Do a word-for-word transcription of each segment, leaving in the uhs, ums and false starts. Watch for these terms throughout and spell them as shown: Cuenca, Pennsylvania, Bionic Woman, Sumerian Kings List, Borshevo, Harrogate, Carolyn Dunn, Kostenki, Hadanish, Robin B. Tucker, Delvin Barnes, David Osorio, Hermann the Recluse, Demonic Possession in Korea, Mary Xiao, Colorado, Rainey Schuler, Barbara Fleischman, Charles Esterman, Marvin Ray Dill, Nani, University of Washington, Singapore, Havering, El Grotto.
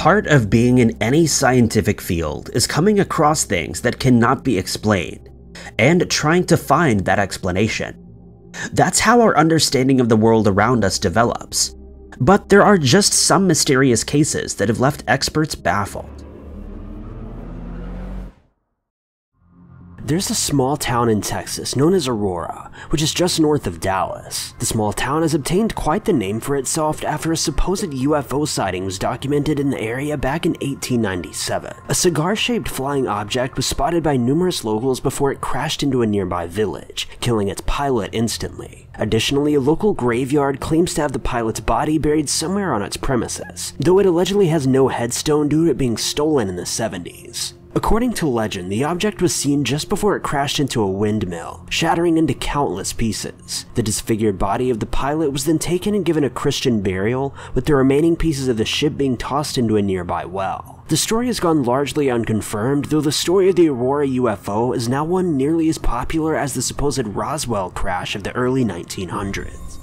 Part of being in any scientific field is coming across things that cannot be explained, and trying to find that explanation. That's how our understanding of the world around us develops. But there are just some mysterious cases that have left experts baffled. There's a small town in Texas known as Aurora, which is just north of Dallas. The small town has obtained quite the name for itself after a supposed U F O sighting was documented in the area back in eighteen ninety-seven. A cigar-shaped flying object was spotted by numerous locals before it crashed into a nearby village, killing its pilot instantly. Additionally, a local graveyard claims to have the pilot's body buried somewhere on its premises, though it allegedly has no headstone due to it being stolen in the seventies. According to legend, the object was seen just before it crashed into a windmill, shattering into countless pieces. The disfigured body of the pilot was then taken and given a Christian burial, with the remaining pieces of the ship being tossed into a nearby well. The story has gone largely unconfirmed, though the story of the Aurora U F O is now one nearly as popular as the supposed Roswell crash of the early nineteen hundreds.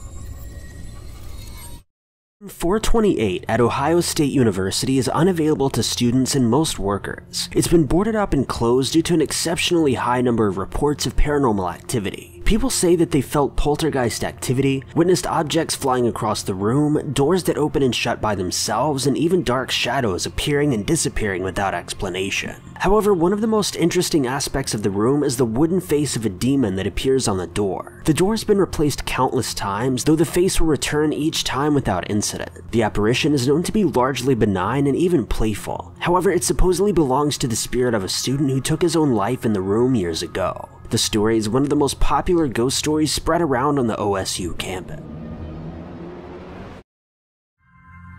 four twenty-eight at Ohio State University is unavailable to students and most workers. It's been boarded up and closed due to an exceptionally high number of reports of paranormal activity. People say that they felt poltergeist activity, witnessed objects flying across the room, doors that open and shut by themselves, and even dark shadows appearing and disappearing without explanation. However, one of the most interesting aspects of the room is the wooden face of a demon that appears on the door. The door has been replaced countless times, though the face will return each time without incident. The apparition is known to be largely benign and even playful. However, it supposedly belongs to the spirit of a student who took his own life in the room years ago. The story is one of the most popular ghost stories spread around on the O S U campus.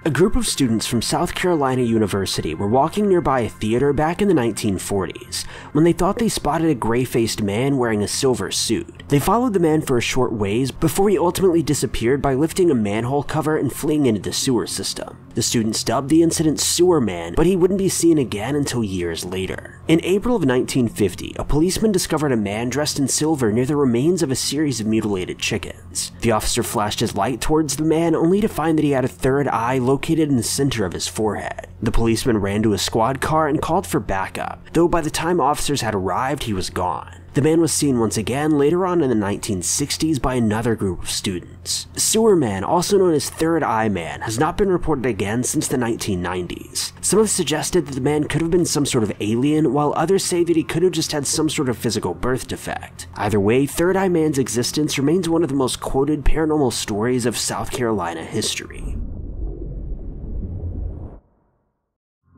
A group of students from South Carolina University were walking nearby a theater back in the nineteen forties when they thought they spotted a gray-faced man wearing a silver suit. They followed the man for a short ways before he ultimately disappeared by lifting a manhole cover and fleeing into the sewer system. The students dubbed the incident Sewer Man, but he wouldn't be seen again until years later. In April of nineteen fifty, a policeman discovered a man dressed in silver near the remains of a series of mutilated chickens. The officer flashed his light towards the man only to find that he had a third eye located in the center of his forehead. The policeman ran to a squad car and called for backup, though by the time officers had arrived, he was gone. The man was seen once again later on in the nineteen sixties by another group of students. Sewer Man, also known as Third Eye Man, has not been reported again since the nineteen nineties. Some have suggested that the man could have been some sort of alien, while others say that he could have just had some sort of physical birth defect. Either way, Third Eye Man's existence remains one of the most quoted paranormal stories of South Carolina history.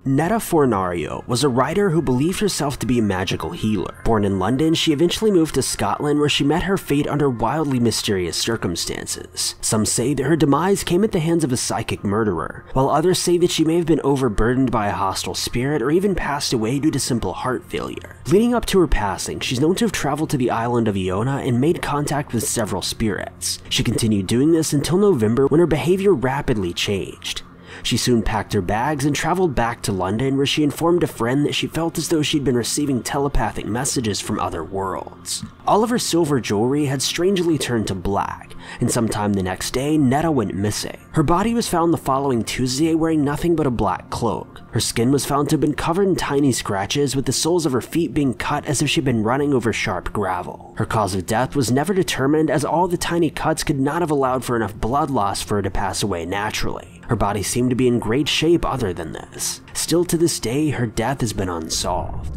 Netta Fornario was a writer who believed herself to be a magical healer. Born in London, she eventually moved to Scotland where she met her fate under wildly mysterious circumstances. Some say that her demise came at the hands of a psychic murderer, while others say that she may have been overburdened by a hostile spirit or even passed away due to simple heart failure. Leading up to her passing, she's known to have traveled to the island of Iona and made contact with several spirits. She continued doing this until November when her behavior rapidly changed. She soon packed her bags and traveled back to London where she informed a friend that she felt as though she'd been receiving telepathic messages from other worlds. All of her silver jewelry had strangely turned to black, and sometime the next day, Netta went missing. Her body was found the following Tuesday wearing nothing but a black cloak. Her skin was found to have been covered in tiny scratches, with the soles of her feet being cut as if she'd been running over sharp gravel. Her cause of death was never determined, as all the tiny cuts could not have allowed for enough blood loss for her to pass away naturally. Her body seemed to be in great shape other than this. Still to this day, her death has been unsolved.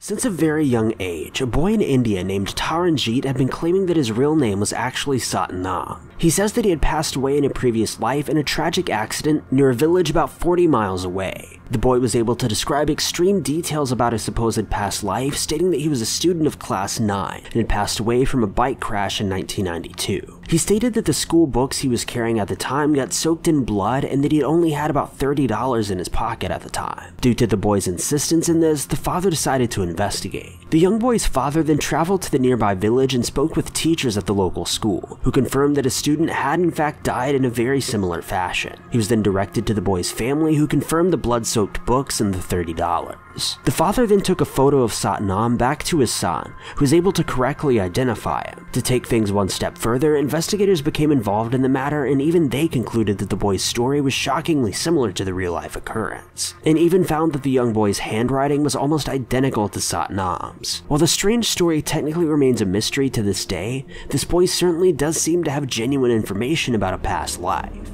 Since a very young age, a boy in India named Taranjit had been claiming that his real name was actually Satnam. He says that he had passed away in a previous life in a tragic accident near a village about forty miles away. The boy was able to describe extreme details about his supposed past life, stating that he was a student of class nine and had passed away from a bike crash in nineteen ninety-two. He stated that the school books he was carrying at the time got soaked in blood and that he only had about thirty dollars in his pocket at the time. Due to the boy's insistence in this, the father decided to investigate. The young boy's father then traveled to the nearby village and spoke with teachers at the local school, who confirmed that a student had in fact died in a very similar fashion. He was then directed to the boy's family, who confirmed the blood-soaked books and the thirty dollars. The father then took a photo of Satnam back to his son, who was able to correctly identify him. To take things one step further, investigators Investigators became involved in the matter, and even they concluded that the boy's story was shockingly similar to the real-life occurrence, and even found that the young boy's handwriting was almost identical to Satnam's. While the strange story technically remains a mystery to this day, this boy certainly does seem to have genuine information about a past life.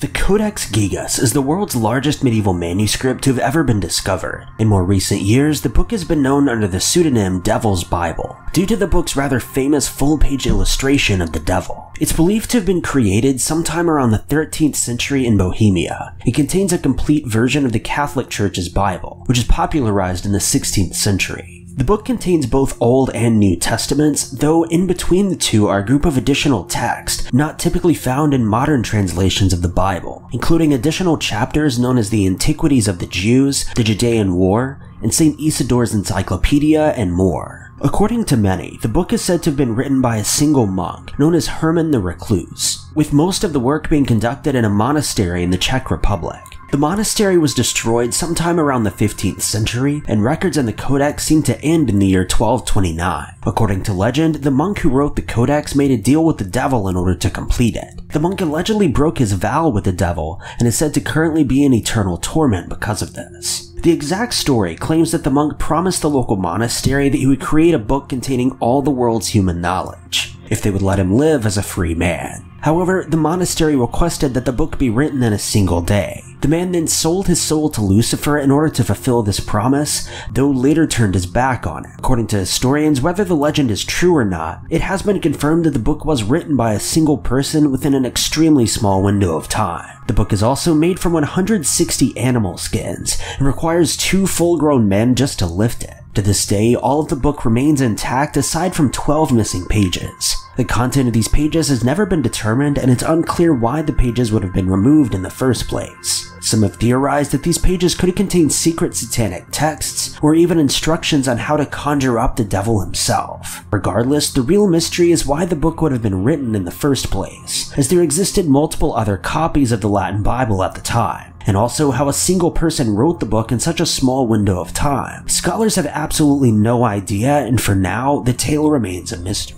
The Codex Gigas is the world's largest medieval manuscript to have ever been discovered. In more recent years, the book has been known under the pseudonym Devil's Bible, due to the book's rather famous full-page illustration of the devil. It's believed to have been created sometime around the thirteenth century in Bohemia. It contains a complete version of the Catholic Church's Bible, which is popularized in the sixteenth century. The book contains both Old and New Testaments, though in between the two are a group of additional texts not typically found in modern translations of the Bible, including additional chapters known as the Antiquities of the Jews, the Judean War, and Saint Isidore's Encyclopedia, and more. According to many, the book is said to have been written by a single monk, known as Hermann the Recluse, with most of the work being conducted in a monastery in the Czech Republic. The monastery was destroyed sometime around the fifteenth century, and records in the Codex seem to end in the year twelve twenty-nine. According to legend, the monk who wrote the Codex made a deal with the devil in order to complete it. The monk allegedly broke his vow with the devil, and is said to currently be in eternal torment because of this. The exact story claims that the monk promised the local monastery that he would create a book containing all the world's human knowledge, if they would let him live as a free man. However, the monastery requested that the book be written in a single day. The man then sold his soul to Lucifer in order to fulfill this promise, though later turned his back on it. According to historians, whether the legend is true or not, it has been confirmed that the book was written by a single person within an extremely small window of time. The book is also made from one hundred sixty animal skins, and requires two full-grown men just to lift it. To this day, all of the book remains intact aside from twelve missing pages. The content of these pages has never been determined, and it's unclear why the pages would have been removed in the first place. Some have theorized that these pages could contain secret satanic texts, or even instructions on how to conjure up the devil himself. Regardless, the real mystery is why the book would have been written in the first place, as there existed multiple other copies of the Latin Bible at the time, and also how a single person wrote the book in such a small window of time. Scholars have absolutely no idea, and for now, the tale remains a mystery.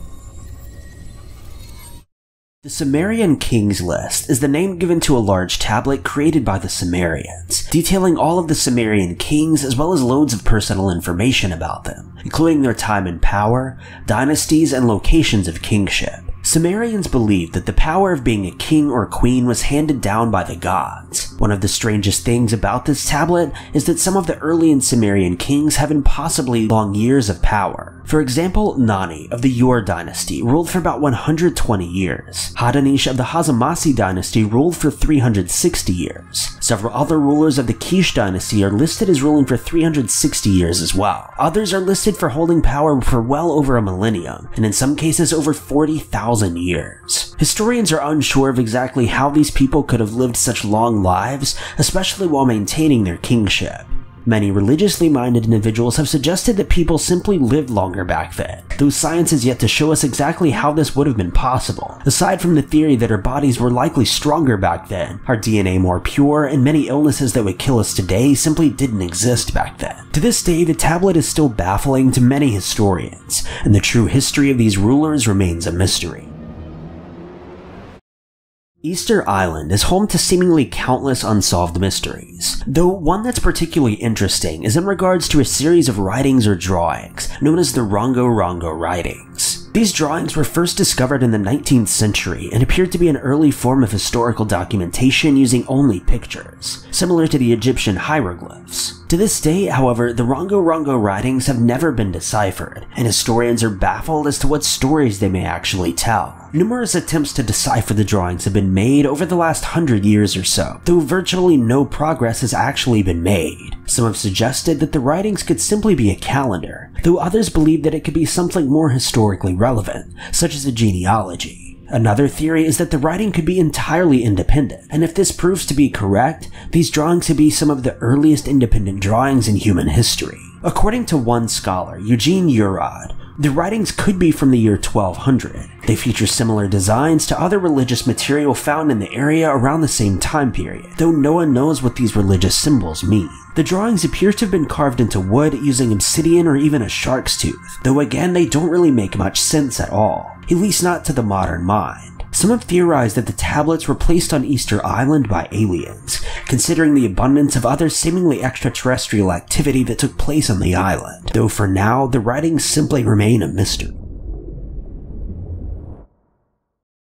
The Sumerian Kings List is the name given to a large tablet created by the Sumerians, detailing all of the Sumerian kings as well as loads of personal information about them, including their time in power, dynasties, and locations of kingship. Sumerians believed that the power of being a king or queen was handed down by the gods. One of the strangest things about this tablet is that some of the early Sumerian kings have impossibly long years of power. For example, Nani of the Ur dynasty ruled for about one hundred twenty years. Hadanish of the Hazamasi dynasty ruled for three hundred sixty years. Several other rulers of the Kish dynasty are listed as ruling for three hundred sixty years as well. Others are listed for holding power for well over a millennium, and in some cases over forty thousand years. Historians are unsure of exactly how these people could have lived such long lives, especially while maintaining their kingship. Many religiously minded individuals have suggested that people simply lived longer back then, though science is yet to show us exactly how this would have been possible, aside from the theory that our bodies were likely stronger back then, our D N A more pure, and many illnesses that would kill us today simply didn't exist back then. To this day, the tablet is still baffling to many historians, and the true history of these rulers remains a mystery. Easter Island is home to seemingly countless unsolved mysteries, though one that's particularly interesting is in regards to a series of writings or drawings known as the Rongo Rongo writings. These drawings were first discovered in the nineteenth century and appeared to be an early form of historical documentation using only pictures, similar to the Egyptian hieroglyphs. To this day, however, the Rongo Rongo writings have never been deciphered, and historians are baffled as to what stories they may actually tell. Numerous attempts to decipher the drawings have been made over the last hundred years or so, though virtually no progress has actually been made. Some have suggested that the writings could simply be a calendar, though others believe that it could be something more historically relevant, such as a genealogy. Another theory is that the writing could be entirely independent, and if this proves to be correct, these drawings could be some of the earliest independent drawings in human history. According to one scholar, Eugene Urod, The writings could be from the year twelve hundred. They feature similar designs to other religious material found in the area around the same time period, though no one knows what these religious symbols mean. The drawings appear to have been carved into wood using obsidian or even a shark's tooth, though again they don't really make much sense at all, at least not to the modern mind. Some have theorized that the tablets were placed on Easter Island by aliens, considering the abundance of other seemingly extraterrestrial activity that took place on the island, though for now the writings simply remain a mystery.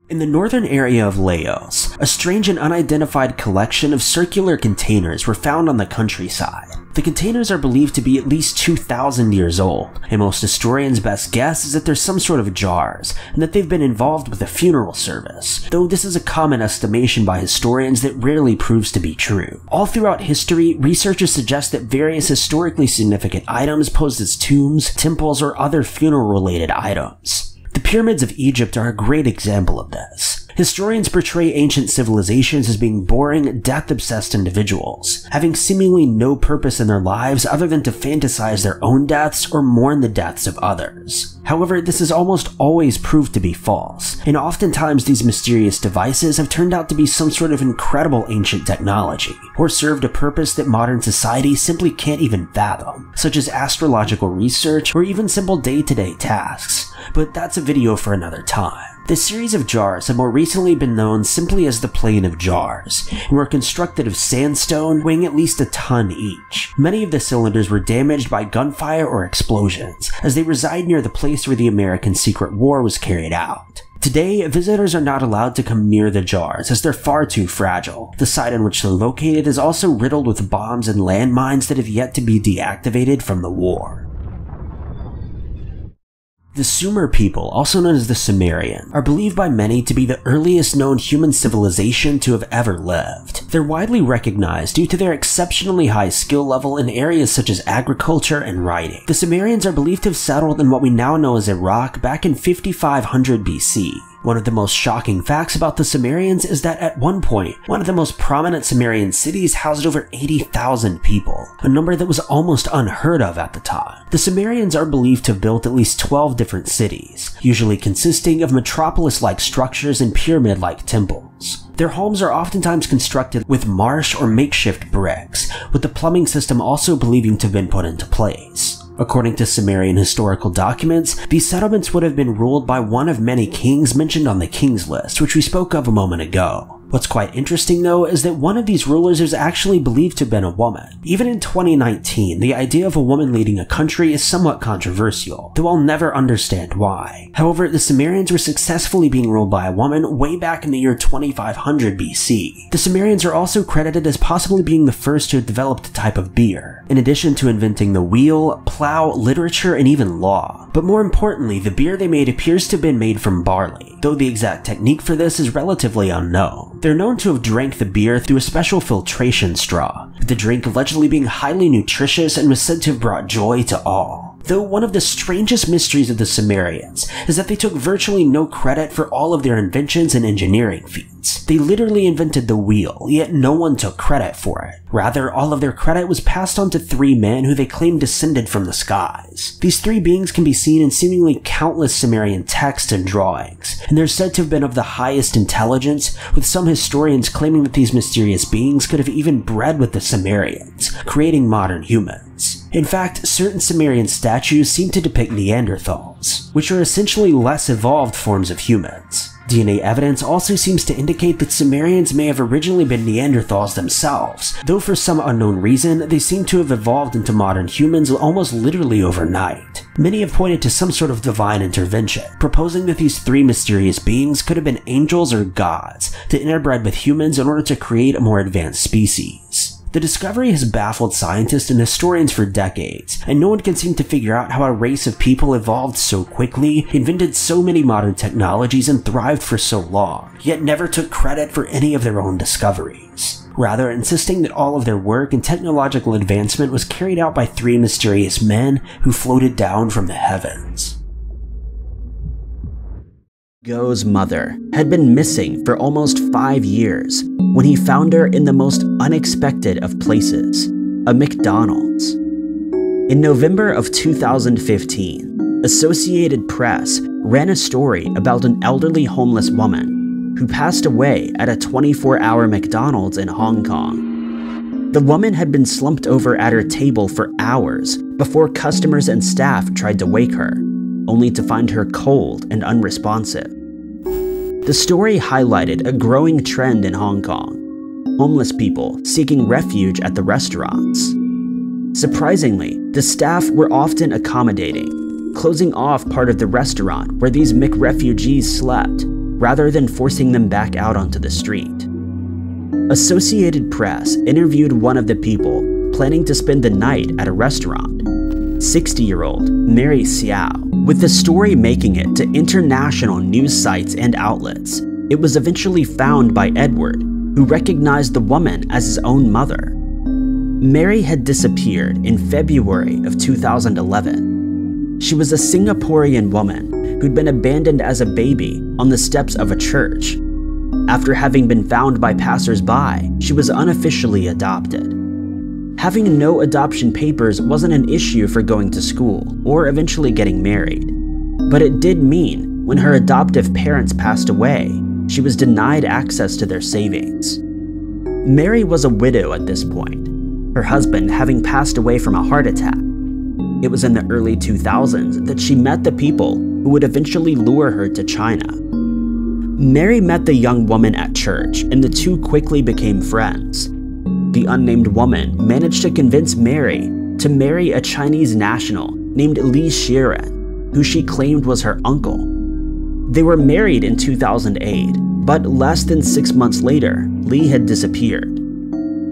In the northern area of Laos, a strange and unidentified collection of circular containers were found on the countryside. The containers are believed to be at least two thousand years old, and most historians' best guess is that they're some sort of jars, and that they've been involved with a funeral service, though this is a common estimation by historians that rarely proves to be true. All throughout history, researchers suggest that various historically significant items posed as tombs, temples, or other funeral-related items. The pyramids of Egypt are a great example of this. Historians portray ancient civilizations as being boring, death-obsessed individuals, having seemingly no purpose in their lives other than to fantasize their own deaths or mourn the deaths of others. However, this is almost always proved to be false, and oftentimes these mysterious devices have turned out to be some sort of incredible ancient technology, or served a purpose that modern society simply can't even fathom, such as astrological research or even simple day-to-day tasks, but that's a video for another time. This series of jars have more recently been known simply as the Plain of Jars, and were constructed of sandstone weighing at least a ton each. Many of the cylinders were damaged by gunfire or explosions, as they reside near the place where the American Secret War was carried out. Today, visitors are not allowed to come near the jars as they're far too fragile. The site on which they're located is also riddled with bombs and landmines that have yet to be deactivated from the war. The Sumer people, also known as the Sumerian, are believed by many to be the earliest known human civilization to have ever lived. They're widely recognized due to their exceptionally high skill level in areas such as agriculture and writing. The Sumerians are believed to have settled in what we now know as Iraq back in fifty-five hundred B C. One of the most shocking facts about the Sumerians is that at one point, one of the most prominent Sumerian cities housed over eighty thousand people, a number that was almost unheard of at the time. The Sumerians are believed to have built at least twelve different cities, usually consisting of metropolis-like structures and pyramid-like temples. Their homes are oftentimes constructed with marsh or makeshift bricks, with the plumbing system also believed to have been put into place. According to Sumerian historical documents, these settlements would have been ruled by one of many kings mentioned on the Kings List, which we spoke of a moment ago. What's quite interesting, though, is that one of these rulers is actually believed to have been a woman. Even in twenty nineteen, the idea of a woman leading a country is somewhat controversial, though I'll never understand why. However, the Sumerians were successfully being ruled by a woman way back in the year twenty-five hundred B C. The Sumerians are also credited as possibly being the first to have developed a type of beer, in addition to inventing the wheel, plow, literature, and even law. But more importantly, the beer they made appears to have been made from barley, though the exact technique for this is relatively unknown. They're known to have drank the beer through a special filtration straw, the drink allegedly being highly nutritious and was said to have brought joy to all. Though one of the strangest mysteries of the Sumerians is that they took virtually no credit for all of their inventions and engineering feats. They literally invented the wheel, yet no one took credit for it. Rather, all of their credit was passed on to three men who they claim descended from the skies. These three beings can be seen in seemingly countless Sumerian texts and drawings, and they're said to have been of the highest intelligence, with some historians claiming that these mysterious beings could have even bred with the Sumerians, creating modern humans. In fact, certain Sumerian statues seem to depict Neanderthals, which are essentially less evolved forms of humans. D N A evidence also seems to indicate that Sumerians may have originally been Neanderthals themselves, though for some unknown reason, they seem to have evolved into modern humans almost literally overnight. Many have pointed to some sort of divine intervention, proposing that these three mysterious beings could have been angels or gods that interbred with humans in order to create a more advanced species. The discovery has baffled scientists and historians for decades, and no one can seem to figure out how a race of people evolved so quickly, invented so many modern technologies, and thrived for so long, yet never took credit for any of their own discoveries. Rather, insisting that all of their work and technological advancement was carried out by three mysterious men who floated down from the heavens. Go's mother had been missing for almost five years when he found her in the most unexpected of places, a McDonald's. In November of two thousand fifteen, Associated Press ran a story about an elderly homeless woman who passed away at a twenty-four hour McDonald's in Hong Kong. The woman had been slumped over at her table for hours before customers and staff tried to wake her, only to find her cold and unresponsive. The story highlighted a growing trend in Hong Kong, homeless people seeking refuge at the restaurants. Surprisingly, the staff were often accommodating, closing off part of the restaurant where these McRefugees slept, rather than forcing them back out onto the street. Associated Press interviewed one of the people planning to spend the night at a restaurant, sixty-year-old Mary Xiao. With the story making it to international news sites and outlets, it was eventually found by Edward, who recognized the woman as his own mother. Mary had disappeared in February of two thousand eleven. She was a Singaporean woman who'd been abandoned as a baby on the steps of a church. After having been found by passers-by, she was unofficially adopted. Having no adoption papers wasn't an issue for going to school or eventually getting married, but it did mean when her adoptive parents passed away, she was denied access to their savings. Mary was a widow at this point, her husband having passed away from a heart attack. It was in the early two thousands that she met the people who would eventually lure her to China. Mary met the young woman at church, and the two quickly became friends. The unnamed woman managed to convince Mary to marry a Chinese national named Lee Sheeran, who she claimed was her uncle. They were married in two thousand eight, but less than six months later, Lee had disappeared.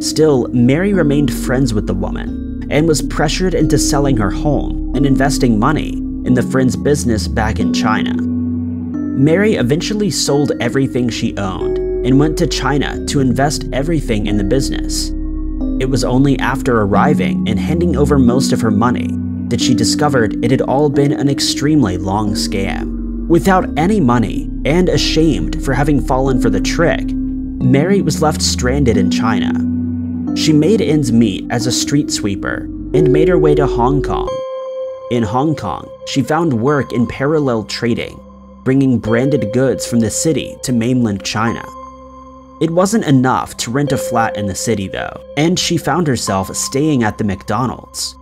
Still, Mary remained friends with the woman and was pressured into selling her home and investing money in the friend's business back in China. Mary eventually sold everything she owned and went to China to invest everything in the business. It was only after arriving and handing over most of her money that she discovered it had all been an extremely long scam. Without any money and ashamed for having fallen for the trick, Mary was left stranded in China. She made ends meet as a street sweeper and made her way to Hong Kong. In Hong Kong, she found work in parallel trading, bringing branded goods from the city to mainland China. It wasn't enough to rent a flat in the city though, and she found herself staying at the McDonald's.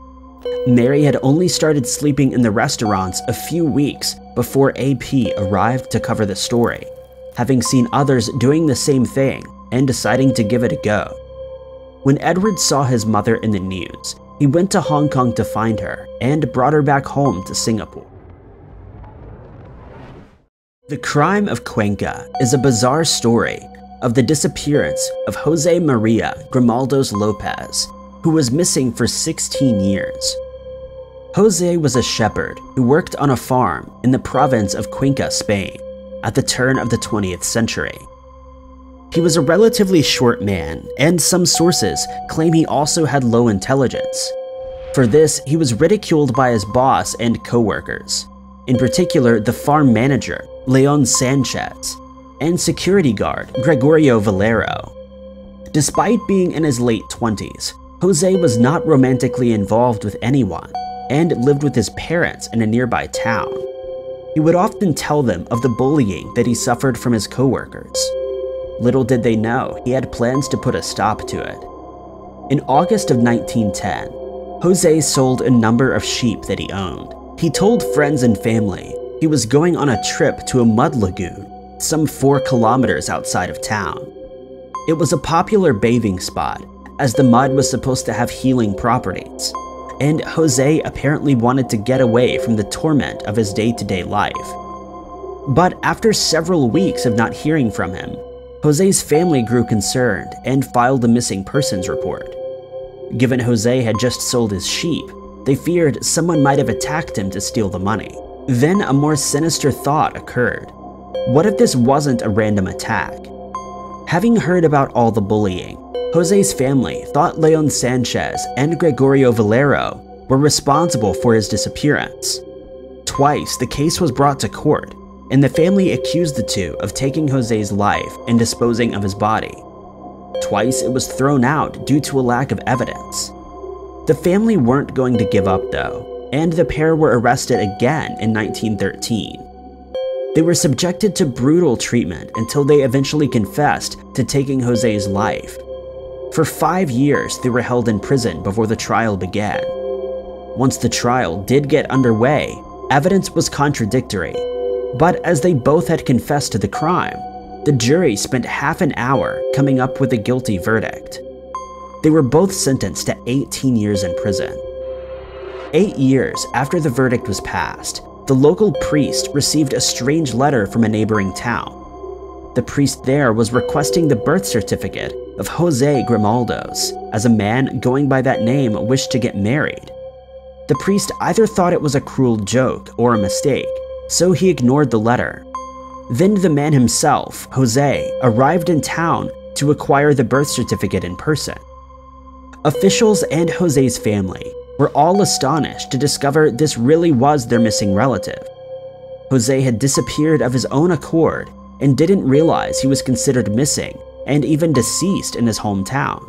Mary had only started sleeping in the restaurants a few weeks before A P arrived to cover the story, having seen others doing the same thing and deciding to give it a go. When Edward saw his mother in the news, he went to Hong Kong to find her and brought her back home to Singapore. The Crime of Cuenca is a bizarre story of the disappearance of Jose Maria Grimaldos Lopez, who was missing for sixteen years. Jose was a shepherd who worked on a farm in the province of Cuenca, Spain, at the turn of the twentieth century. He was a relatively short man, and some sources claim he also had low intelligence. For this, he was ridiculed by his boss and co-workers, in particular the farm manager, Leon Sanchez, and security guard Gregorio Valero. Despite being in his late twenties, Jose was not romantically involved with anyone and lived with his parents in a nearby town. He would often tell them of the bullying that he suffered from his coworkers. Little did they know he had plans to put a stop to it. In August of nineteen ten, Jose sold a number of sheep that he owned. He told friends and family he was going on a trip to a mud lagoon some four kilometers outside of town. It was a popular bathing spot, as the mud was supposed to have healing properties, and Jose apparently wanted to get away from the torment of his day-to-day life. But after several weeks of not hearing from him, Jose's family grew concerned and filed a missing persons report. Given Jose had just sold his sheep, they feared someone might have attacked him to steal the money. Then a more sinister thought occurred. What if this wasn't a random attack? Having heard about all the bullying, Jose's family thought Leon Sanchez and Gregorio Valero were responsible for his disappearance. Twice, the case was brought to court, and the family accused the two of taking Jose's life and disposing of his body. Twice, it was thrown out due to a lack of evidence. The family weren't going to give up though, and the pair were arrested again in nineteen thirteen. They were subjected to brutal treatment until they eventually confessed to taking Jose's life. For five years, they were held in prison before the trial began. Once the trial did get underway, evidence was contradictory, but as they both had confessed to the crime, the jury spent half an hour coming up with a guilty verdict. They were both sentenced to eighteen years in prison. Eight years after the verdict was passed, the local priest received a strange letter from a neighboring town. The priest there was requesting the birth certificate of Jose Grimaldos, as a man going by that name wished to get married. The priest either thought it was a cruel joke or a mistake, so he ignored the letter. Then the man himself, Jose, arrived in town to acquire the birth certificate in person. Officials and Jose's family were all astonished to discover this really was their missing relative. Jose had disappeared of his own accord and didn't realize he was considered missing and even deceased in his hometown.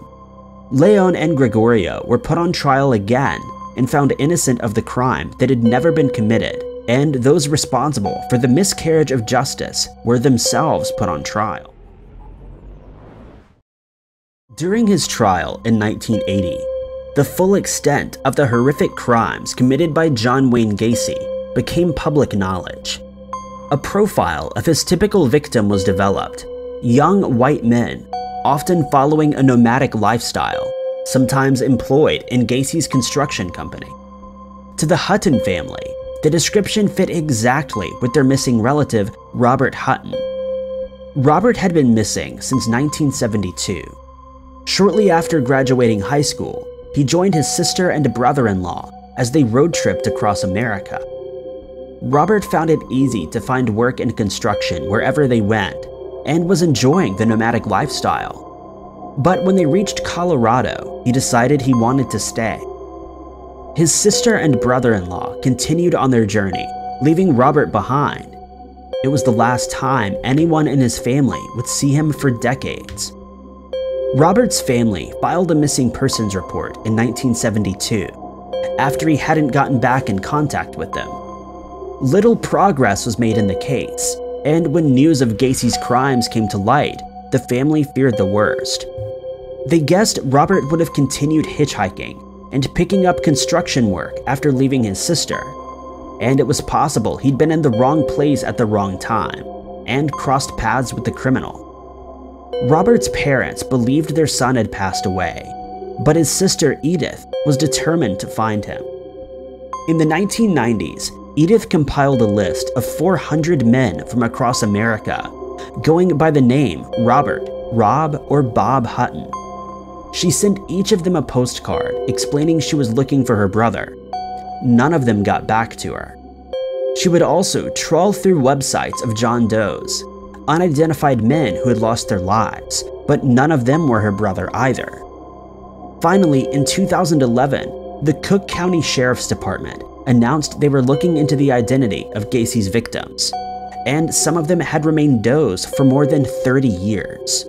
Leon and Gregorio were put on trial again and found innocent of the crime that had never been committed, and those responsible for the miscarriage of justice were themselves put on trial. During his trial in nineteen eighty, the full extent of the horrific crimes committed by John Wayne Gacy became public knowledge. A profile of his typical victim was developed: young white men, often following a nomadic lifestyle, sometimes employed in Gacy's construction company. To the Hutton family, the description fit exactly with their missing relative, Robert Hutton. Robert had been missing since nineteen seventy-two. Shortly after graduating high school, he joined his sister and brother-in-law as they road-tripped across America. Robert found it easy to find work in construction wherever they went, and was enjoying the nomadic lifestyle. But when they reached Colorado, he decided he wanted to stay. His sister and brother-in-law continued on their journey, leaving Robert behind. It was the last time anyone in his family would see him for decades. Robert's family filed a missing persons report in nineteen seventy-two, after he hadn't gotten back in contact with them. Little progress was made in the case, and when news of Gacy's crimes came to light, the family feared the worst. They guessed Robert would have continued hitchhiking and picking up construction work after leaving his sister, and it was possible he'd been in the wrong place at the wrong time, and crossed paths with the criminal. Robert's parents believed their son had passed away, but his sister Edith was determined to find him. In the nineteen nineties, Edith compiled a list of four hundred men from across America, going by the name Robert, Rob, or Bob Hutton. She sent each of them a postcard explaining she was looking for her brother. None of them got back to her. She would also trawl through websites of John Does, unidentified men who had lost their lives, but none of them were her brother either. Finally, in two thousand eleven, the Cook County Sheriff's Department announced they were looking into the identity of Gacy's victims, and some of them had remained Does for more than thirty years.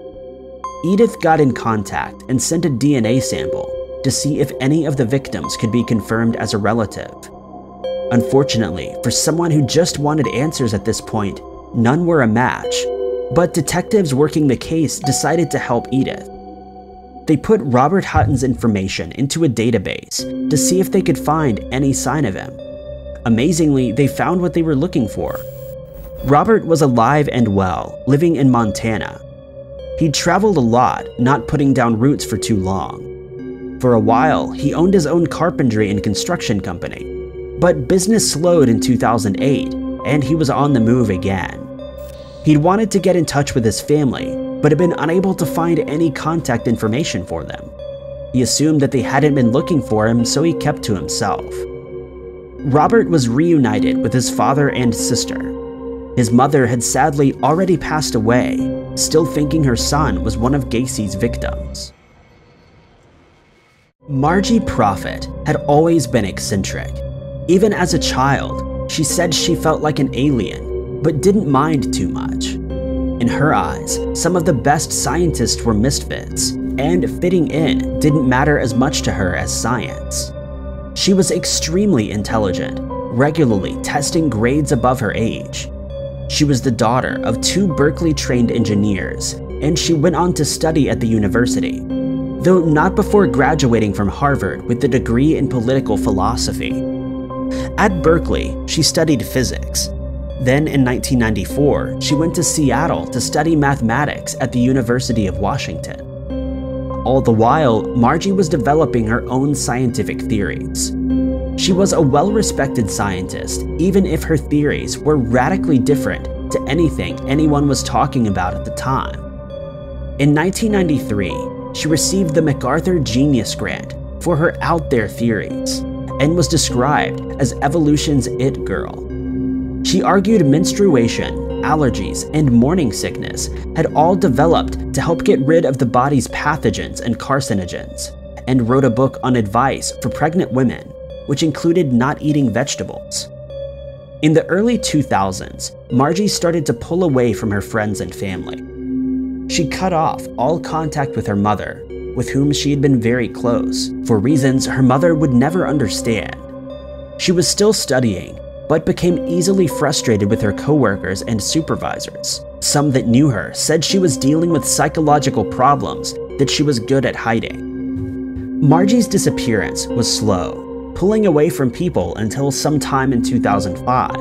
Edith got in contact and sent a D N A sample to see if any of the victims could be confirmed as a relative. Unfortunately, for someone who just wanted answers at this point, none were a match, but detectives working the case decided to help Edith. They put Robert Hutton's information into a database to see if they could find any sign of him. Amazingly, they found what they were looking for. Robert was alive and well, living in Montana. He traveled a lot, not putting down roots for too long. For a while, he owned his own carpentry and construction company, but business slowed in two thousand eight, and he was on the move again. He'd wanted to get in touch with his family, but had been unable to find any contact information for them. He assumed that they hadn't been looking for him, so he kept to himself. Robert was reunited with his father and sister. His mother had sadly already passed away, still thinking her son was one of Gacy's victims. Margie Prophet had always been eccentric. Even as a child, she said she felt like an alien, but didn't mind too much. In her eyes, some of the best scientists were misfits, and fitting in didn't matter as much to her as science. She was extremely intelligent, regularly testing grades above her age. She was the daughter of two Berkeley-trained engineers, and she went on to study at the university, though not before graduating from Harvard with a degree in political philosophy. At Berkeley, she studied physics. Then in nineteen ninety-four, she went to Seattle to study mathematics at the University of Washington. All the while, Margie was developing her own scientific theories. She was a well-respected scientist, even if her theories were radically different to anything anyone was talking about at the time. In nineteen ninety-three, she received the MacArthur Genius Grant for her Out There theories, and was described as evolution's it girl. She argued menstruation, allergies, and morning sickness had all developed to help get rid of the body's pathogens and carcinogens, and wrote a book on advice for pregnant women, which included not eating vegetables. In the early two thousands, Margie started to pull away from her friends and family. She cut off all contact with her mother, with whom she had been very close, for reasons her mother would never understand. She was still studying, but became easily frustrated with her coworkers and supervisors. Some that knew her said she was dealing with psychological problems that she was good at hiding. Margie's disappearance was slow, pulling away from people until sometime in two thousand five.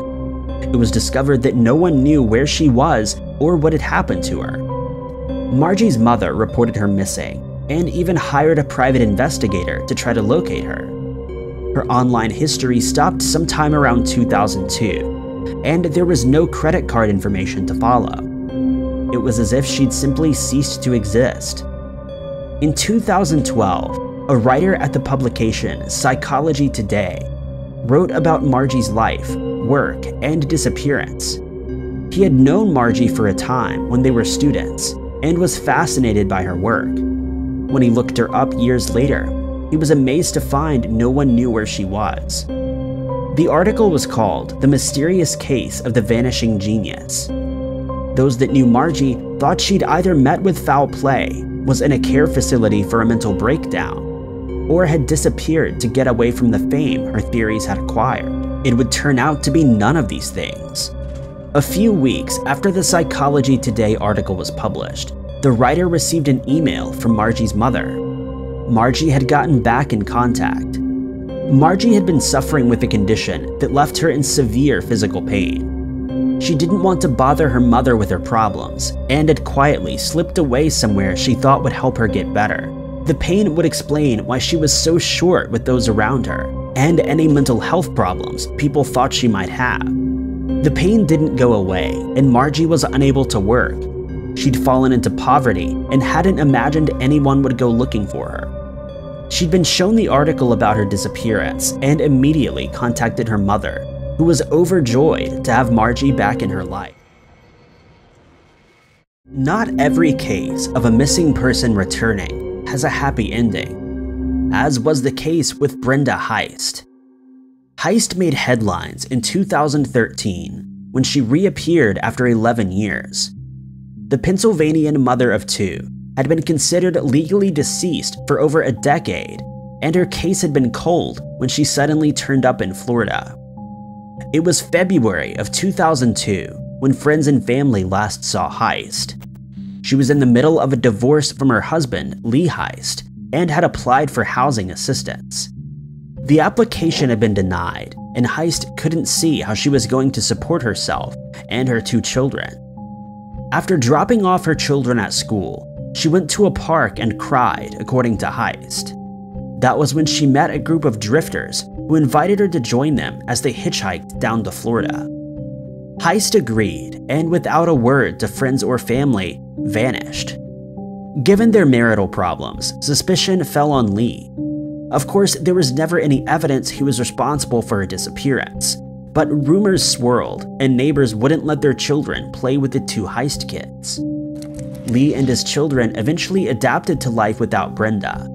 It was discovered that no one knew where she was or what had happened to her. Margie's mother reported her missing and even hired a private investigator to try to locate her. Her online history stopped sometime around two thousand two, and there was no credit card information to follow. It was as if she'd simply ceased to exist. In two thousand twelve, a writer at the publication Psychology Today wrote about Margie's life, work, and disappearance. He had known Margie for a time when they were students, and was fascinated by her work. When he looked her up years later, he was amazed to find no one knew where she was. The article was called The Mysterious Case of the Vanishing Genius. Those that knew Margie thought she'd either met with foul play, was in a care facility for a mental breakdown, or had disappeared to get away from the fame her theories had acquired. It would turn out to be none of these things. A few weeks after the Psychology Today article was published, the writer received an email from Margie's mother. Margie had gotten back in contact. Margie had been suffering with a condition that left her in severe physical pain. She didn't want to bother her mother with her problems, and had quietly slipped away somewhere she thought would help her get better. The pain would explain why she was so short with those around her, and any mental health problems people thought she might have. The pain didn't go away, and Margie was unable to work. She'd fallen into poverty and hadn't imagined anyone would go looking for her. She'd been shown the article about her disappearance and immediately contacted her mother, who was overjoyed to have Margie back in her life. Not every case of a missing person returning has a happy ending, as was the case with Brenda Heist. Heist made headlines in two thousand thirteen when she reappeared after eleven years. The Pennsylvanian mother of two had been considered legally deceased for over a decade, and her case had been cold when she suddenly turned up in Florida. It was February of two thousand two when friends and family last saw Heist. She was in the middle of a divorce from her husband, Lee Heist, and had applied for housing assistance. The application had been denied, and Heist couldn't see how she was going to support herself and her two children. After dropping off her children at school, she went to a park and cried, according to Heist. That was when she met a group of drifters who invited her to join them as they hitchhiked down to Florida. Heist agreed, and without a word to friends or family, vanished. Given their marital problems, suspicion fell on Lee. Of course, there was never any evidence he was responsible for her disappearance, but rumors swirled, and neighbors wouldn't let their children play with the two Heist kids. Lee and his children eventually adapted to life without Brenda.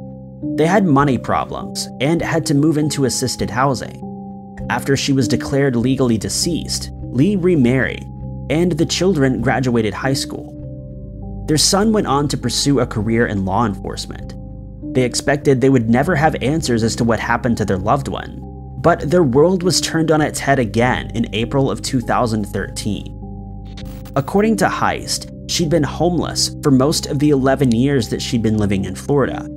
They had money problems and had to move into assisted housing. After she was declared legally deceased, Lee remarried, and the children graduated high school. Their son went on to pursue a career in law enforcement. They expected they would never have answers as to what happened to their loved one. But their world was turned on its head again in April of two thousand thirteen. According to Heist, she'd been homeless for most of the eleven years that she'd been living in Florida.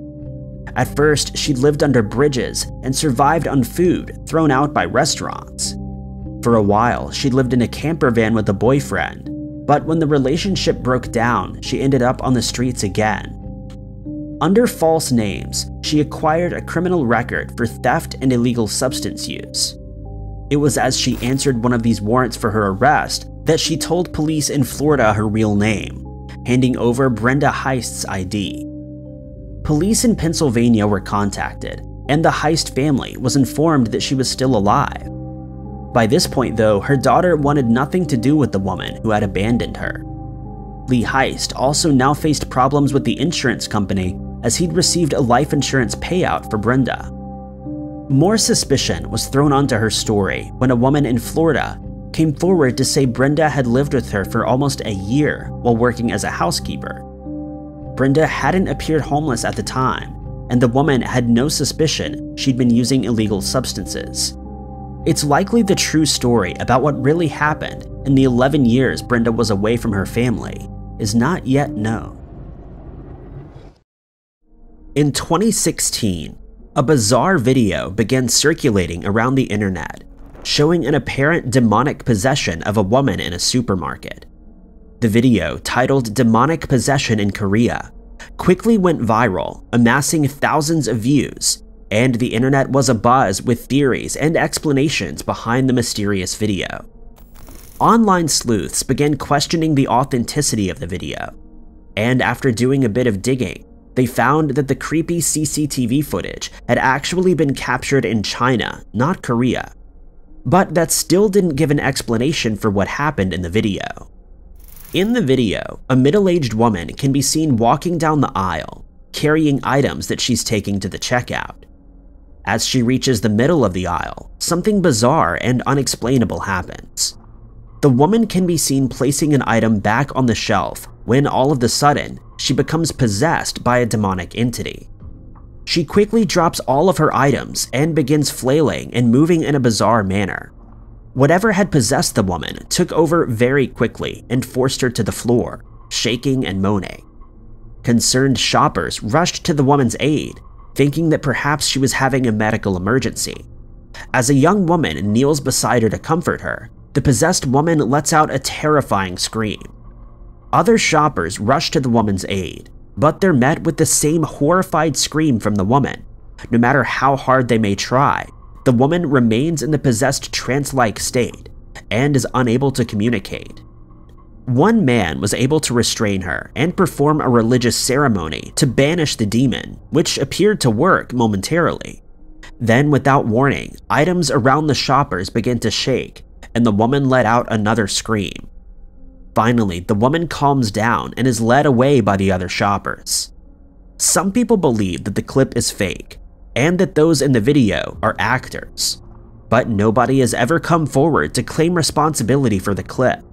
At first, she'd lived under bridges and survived on food thrown out by restaurants. For a while, she'd lived in a camper van with a boyfriend, but when the relationship broke down, she ended up on the streets again. Under false names, she acquired a criminal record for theft and illegal substance use. It was as she answered one of these warrants for her arrest that she told police in Florida her real name, handing over Brenda Heist's I D. Police in Pennsylvania were contacted, and the Heist family was informed that she was still alive. By this point though, her daughter wanted nothing to do with the woman who had abandoned her. Lee Heist also now faced problems with the insurance company, as he'd received a life insurance payout for Brenda. More suspicion was thrown onto her story when a woman in Florida came forward to say Brenda had lived with her for almost a year while working as a housekeeper. Brenda hadn't appeared homeless at the time, and the woman had no suspicion she'd been using illegal substances. It's likely the true story about what really happened in the eleven years Brenda was away from her family is not yet known. In twenty sixteen, a bizarre video began circulating around the internet, showing an apparent demonic possession of a woman in a supermarket. The video, titled "Demonic Possession in Korea," quickly went viral, amassing thousands of views, and the internet was abuzz with theories and explanations behind the mysterious video. Online sleuths began questioning the authenticity of the video, and after doing a bit of digging, they found that the creepy C C T V footage had actually been captured in China, not Korea. But that still didn't give an explanation for what happened in the video. In the video, a middle-aged woman can be seen walking down the aisle, carrying items that she's taking to the checkout. As she reaches the middle of the aisle, something bizarre and unexplainable happens. The woman can be seen placing an item back on the shelf when all of a sudden, she becomes possessed by a demonic entity. She quickly drops all of her items and begins flailing and moving in a bizarre manner. Whatever had possessed the woman took over very quickly and forced her to the floor, shaking and moaning. Concerned shoppers rushed to the woman's aid, thinking that perhaps she was having a medical emergency. As a young woman kneels beside her to comfort her, the possessed woman lets out a terrifying scream. Other shoppers rush to the woman's aid, but they're met with the same horrified scream from the woman. No matter how hard they may try, the woman remains in the possessed trance-like state and is unable to communicate. One man was able to restrain her and perform a religious ceremony to banish the demon, which appeared to work momentarily. Then, without warning, items around the shoppers began to shake, and the woman let out another scream. Finally, the woman calms down and is led away by the other shoppers. Some people believe that the clip is fake, and that those in the video are actors. But nobody has ever come forward to claim responsibility for the clip,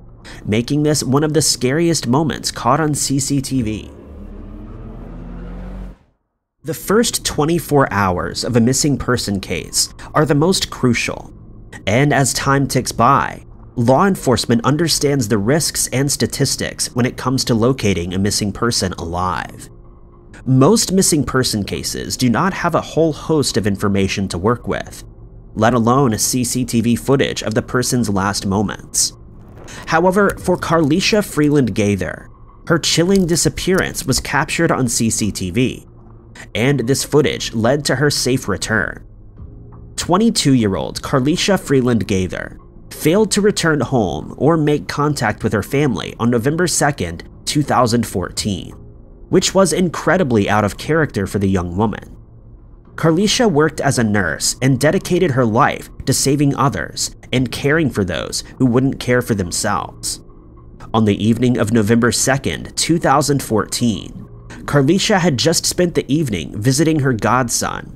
making this one of the scariest moments caught on C C T V. The first twenty-four hours of a missing person case are the most crucial, and as time ticks by, law enforcement understands the risks and statistics when it comes to locating a missing person alive. Most missing person cases do not have a whole host of information to work with, let alone C C T V footage of the person's last moments. However, for Carlesha Freeland-Gaither, her chilling disappearance was captured on C C T V, and this footage led to her safe return. twenty-two-year-old Carlesha Freeland-Gaither failed to return home or make contact with her family on November second, two thousand fourteen. Which was incredibly out of character for the young woman. Carlesha worked as a nurse and dedicated her life to saving others and caring for those who wouldn't care for themselves. On the evening of November second, two thousand fourteen, Carlesha had just spent the evening visiting her godson,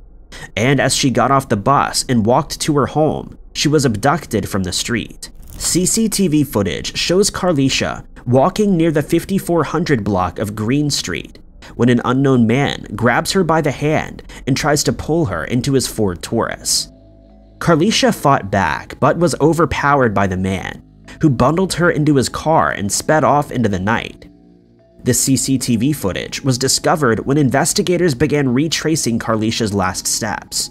and as she got off the bus and walked to her home, she was abducted from the street. C C T V footage shows Carlesha walking near the fifty-four hundred block of Green Street when an unknown man grabs her by the hand and tries to pull her into his Ford Taurus. Carlesha fought back but was overpowered by the man, who bundled her into his car and sped off into the night. The C C T V footage was discovered when investigators began retracing Carlesha's last steps,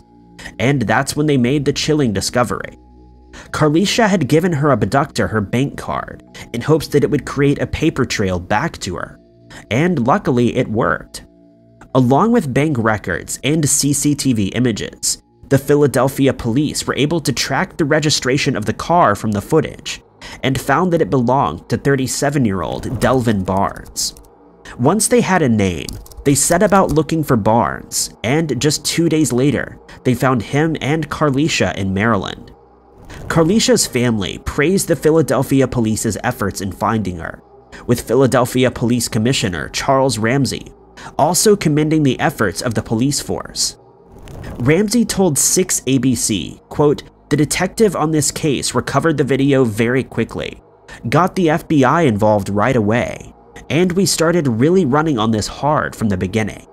and that's when they made the chilling discovery. Carlesha had given her abductor her bank card in hopes that it would create a paper trail back to her, and luckily it worked. Along with bank records and C C T V images, the Philadelphia police were able to track the registration of the car from the footage, and found that it belonged to thirty-seven-year-old Delvin Barnes. Once they had a name, they set about looking for Barnes, and just two days later, they found him and Carlesha in Maryland. Carlesha's family praised the Philadelphia police's efforts in finding her, with Philadelphia Police Commissioner Charles Ramsey also commending the efforts of the police force. Ramsey told six A B C, quote, "The detective on this case recovered the video very quickly, got the F B I involved right away, and we started really running on this hard from the beginning."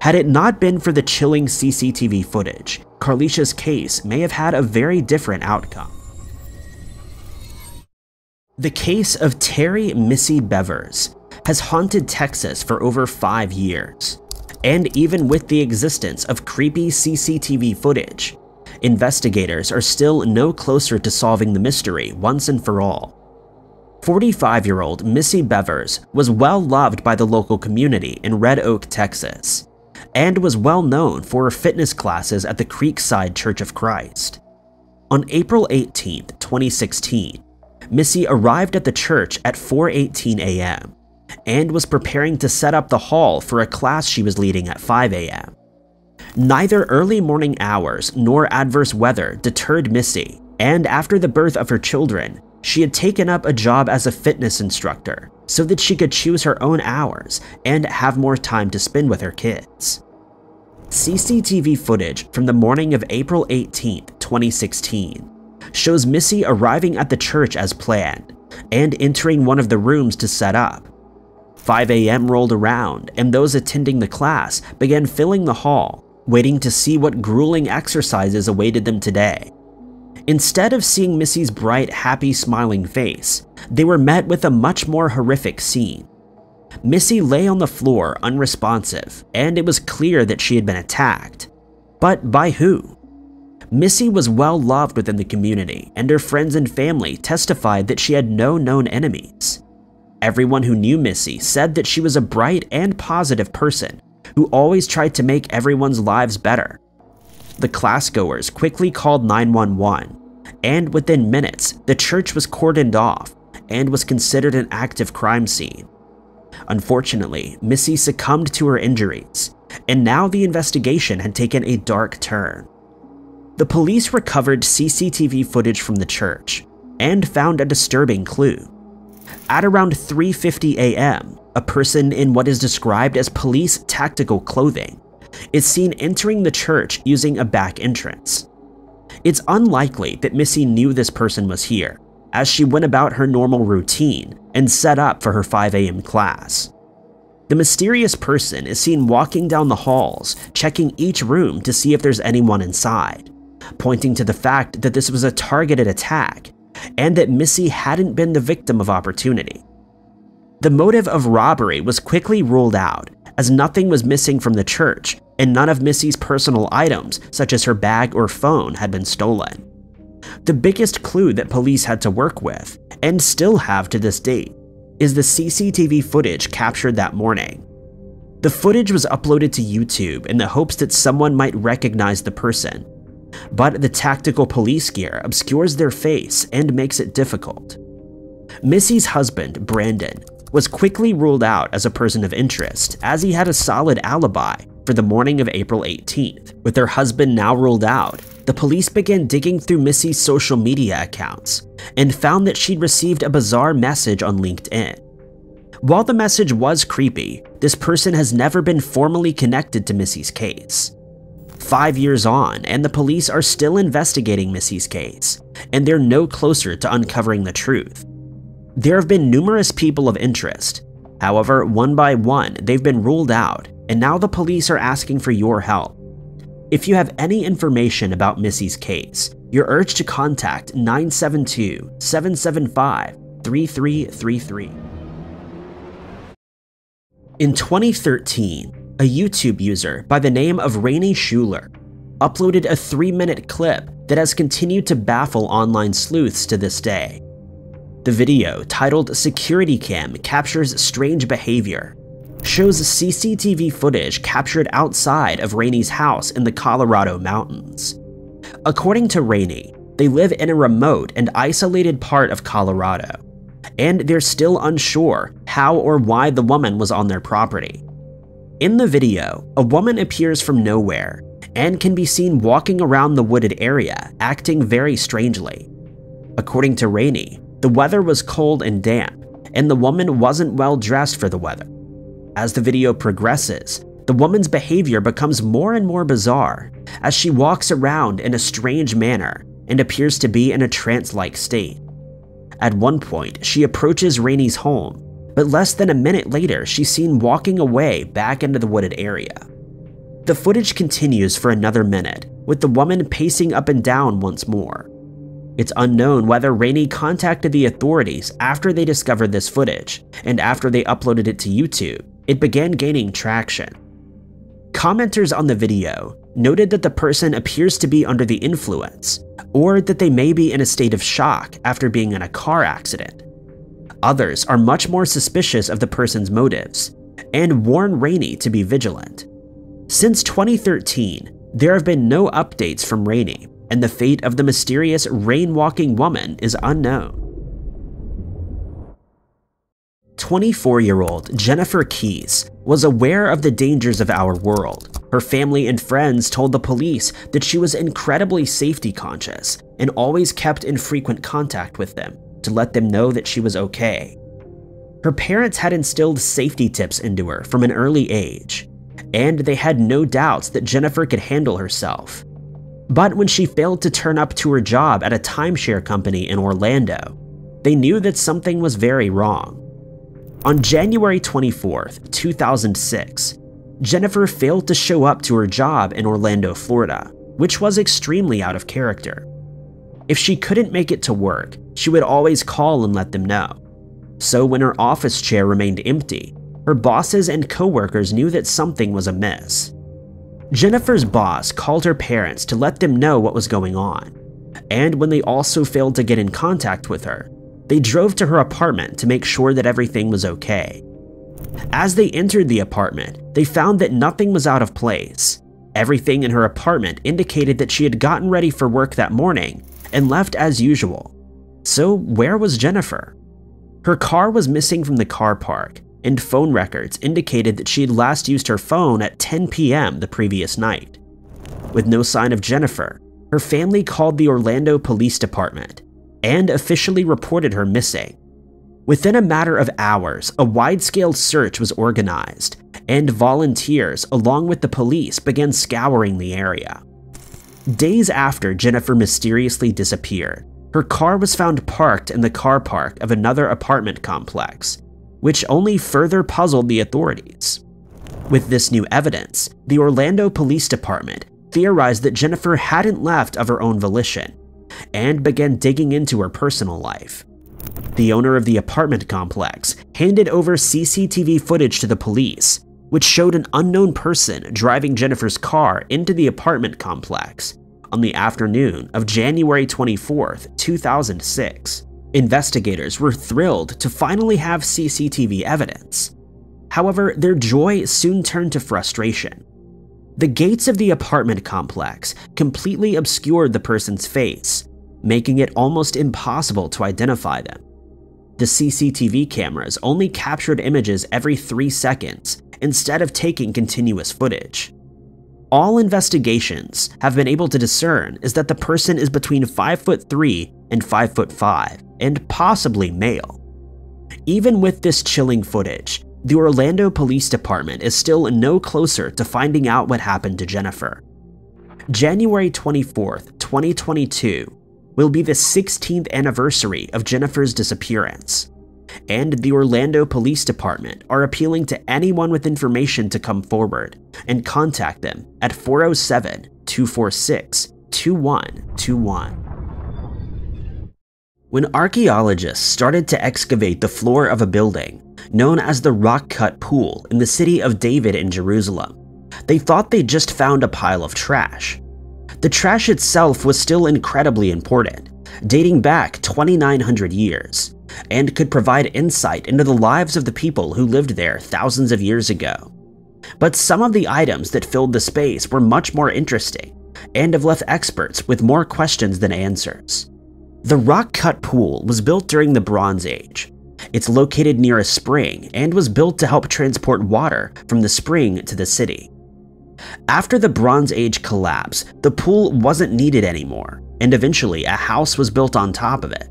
Had it not been for the chilling C C T V footage, Carlesha's case may have had a very different outcome. The case of Terry Missy Bevers has haunted Texas for over five years, and even with the existence of creepy C C T V footage, investigators are still no closer to solving the mystery once and for all. forty-five-year-old Missy Bevers was well loved by the local community in Red Oak, Texas, and was well known for her fitness classes at the Creekside Church of Christ. On April eighteenth, twenty sixteen, Missy arrived at the church at four eighteen a m and was preparing to set up the hall for a class she was leading at five a m Neither early morning hours nor adverse weather deterred Missy, and after the birth of her children, she had taken up a job as a fitness instructor so that she could choose her own hours and have more time to spend with her kids. C C T V footage from the morning of April eighteenth, twenty sixteen shows Missy arriving at the church as planned and entering one of the rooms to set up. five a m rolled around and those attending the class began filling the hall, waiting to see what grueling exercises awaited them today. Instead of seeing Missy's bright, happy, smiling face, they were met with a much more horrific scene. Missy lay on the floor unresponsive, and it was clear that she had been attacked. But by who? Missy was well loved within the community, and her friends and family testified that she had no known enemies. Everyone who knew Missy said that she was a bright and positive person who always tried to make everyone's lives better. The classgoers quickly called nine one one, and within minutes, the church was cordoned off and was considered an active crime scene. Unfortunately, Missy succumbed to her injuries, and now the investigation had taken a dark turn. The police recovered C C T V footage from the church and found a disturbing clue. At around three fifty a m, a person in what is described as police tactical clothing is seen entering the church using a back entrance. It's unlikely that Missy knew this person was here, as she went about her normal routine and set up for her five a m class. The mysterious person is seen walking down the halls, checking each room to see if there's anyone inside, pointing to the fact that this was a targeted attack and that Missy hadn't been the victim of opportunity. The motive of robbery was quickly ruled out, as nothing was missing from the church, and none of Missy's personal items, such as her bag or phone, had been stolen. The biggest clue that police had to work with, and still have to this date, is the C C T V footage captured that morning. The footage was uploaded to YouTube in the hopes that someone might recognize the person, but the tactical police gear obscures their face and makes it difficult. Missy's husband, Brandon, was quickly ruled out as a person of interest, as he had a solid alibi for the morning of April eighteenth. With her husband now ruled out, the police began digging through Missy's social media accounts and found that she'd received a bizarre message on LinkedIn. While the message was creepy, this person has never been formally connected to Missy's case. Five years on, and the police are still investigating Missy's case, and they're no closer to uncovering the truth. There have been numerous people of interest, However, one by one, they've been ruled out, and now the police are asking for your help. If you have any information about Missy's case, you're urged to contact nine seven two, seven seven five, three three three three. In twenty thirteen, a YouTube user by the name of Rainey Schuler uploaded a three minute clip that has continued to baffle online sleuths to this day. The video, titled Security Cam Captures Strange Behavior, shows C C T V footage captured outside of Rainey's house in the Colorado mountains. According to Rainey, they live in a remote and isolated part of Colorado, and they're still unsure how or why the woman was on their property. In the video, a woman appears from nowhere and can be seen walking around the wooded area, acting very strangely. According to Rainey, the weather was cold and damp, and the woman wasn't well dressed for the weather. As the video progresses, the woman's behavior becomes more and more bizarre as she walks around in a strange manner and appears to be in a trance-like state. At one point, she approaches Rainey's home, but less than a minute later, she's seen walking away back into the wooded area. The footage continues for another minute, with the woman pacing up and down once more. It's unknown whether Rainey contacted the authorities after they discovered this footage, and after they uploaded it to YouTube, it began gaining traction. Commenters on the video noted that the person appears to be under the influence, or that they may be in a state of shock after being in a car accident. Others are much more suspicious of the person's motives, and warn Rainey to be vigilant. Since twenty thirteen, there have been no updates from Rainey, and the fate of the mysterious rain-walking woman is unknown. twenty-four-year-old Jennifer Keyes was aware of the dangers of our world. Her family and friends told the police that she was incredibly safety conscious and always kept in frequent contact with them to let them know that she was okay. Her parents had instilled safety tips into her from an early age, and they had no doubts that Jennifer could handle herself. But when she failed to turn up to her job at a timeshare company in Orlando, they knew that something was very wrong. On January twenty-fourth, two thousand six, Jennifer failed to show up to her job in Orlando, Florida, which was extremely out of character. If she couldn't make it to work, she would always call and let them know. So when her office chair remained empty, her bosses and coworkers knew that something was amiss. Jennifer's boss called her parents to let them know what was going on, and when they also failed to get in contact with her, they drove to her apartment to make sure that everything was okay. As they entered the apartment, they found that nothing was out of place. Everything in her apartment indicated that she had gotten ready for work that morning and left as usual. So where was Jennifer? Her car was missing from the car park, and phone records indicated that she had last used her phone at ten p m the previous night. With no sign of Jennifer, her family called the Orlando Police Department and officially reported her missing. Within a matter of hours, a wide-scale search was organized, and volunteers, along with the police, began scouring the area. Days after Jennifer mysteriously disappeared, her car was found parked in the car park of another apartment complex, which only further puzzled the authorities. With this new evidence, the Orlando Police Department theorized that Jennifer hadn't left of her own volition, and began digging into her personal life. The owner of the apartment complex handed over C C T V footage to the police, which showed an unknown person driving Jennifer's car into the apartment complex on the afternoon of January twenty-fourth, two thousand six. Investigators were thrilled to finally have C C T V evidence. However, their joy soon turned to frustration. The gates of the apartment complex completely obscured the person's face, making it almost impossible to identify them. The C C T V cameras only captured images every three seconds instead of taking continuous footage. All investigations have been able to discern is that the person is between five foot three and five foot five, and possibly male. Even with this chilling footage, the Orlando Police Department is still no closer to finding out what happened to Jennifer. January twenty-fourth, twenty twenty-two will be the sixteenth anniversary of Jennifer's disappearance, and the Orlando Police Department are appealing to anyone with information to come forward and contact them at four oh seven, two four six, two one two one. When archaeologists started to excavate the floor of a building known as the Rock Cut Pool in the city of David in Jerusalem, they thought they just found a pile of trash. The trash itself was still incredibly important, dating back twenty-nine hundred years, and could provide insight into the lives of the people who lived there thousands of years ago. But some of the items that filled the space were much more interesting and have left experts with more questions than answers. The Rock Cut Pool was built during the Bronze Age. It's located near a spring and was built to help transport water from the spring to the city. After the Bronze Age collapse, the pool wasn't needed anymore, and eventually a house was built on top of it.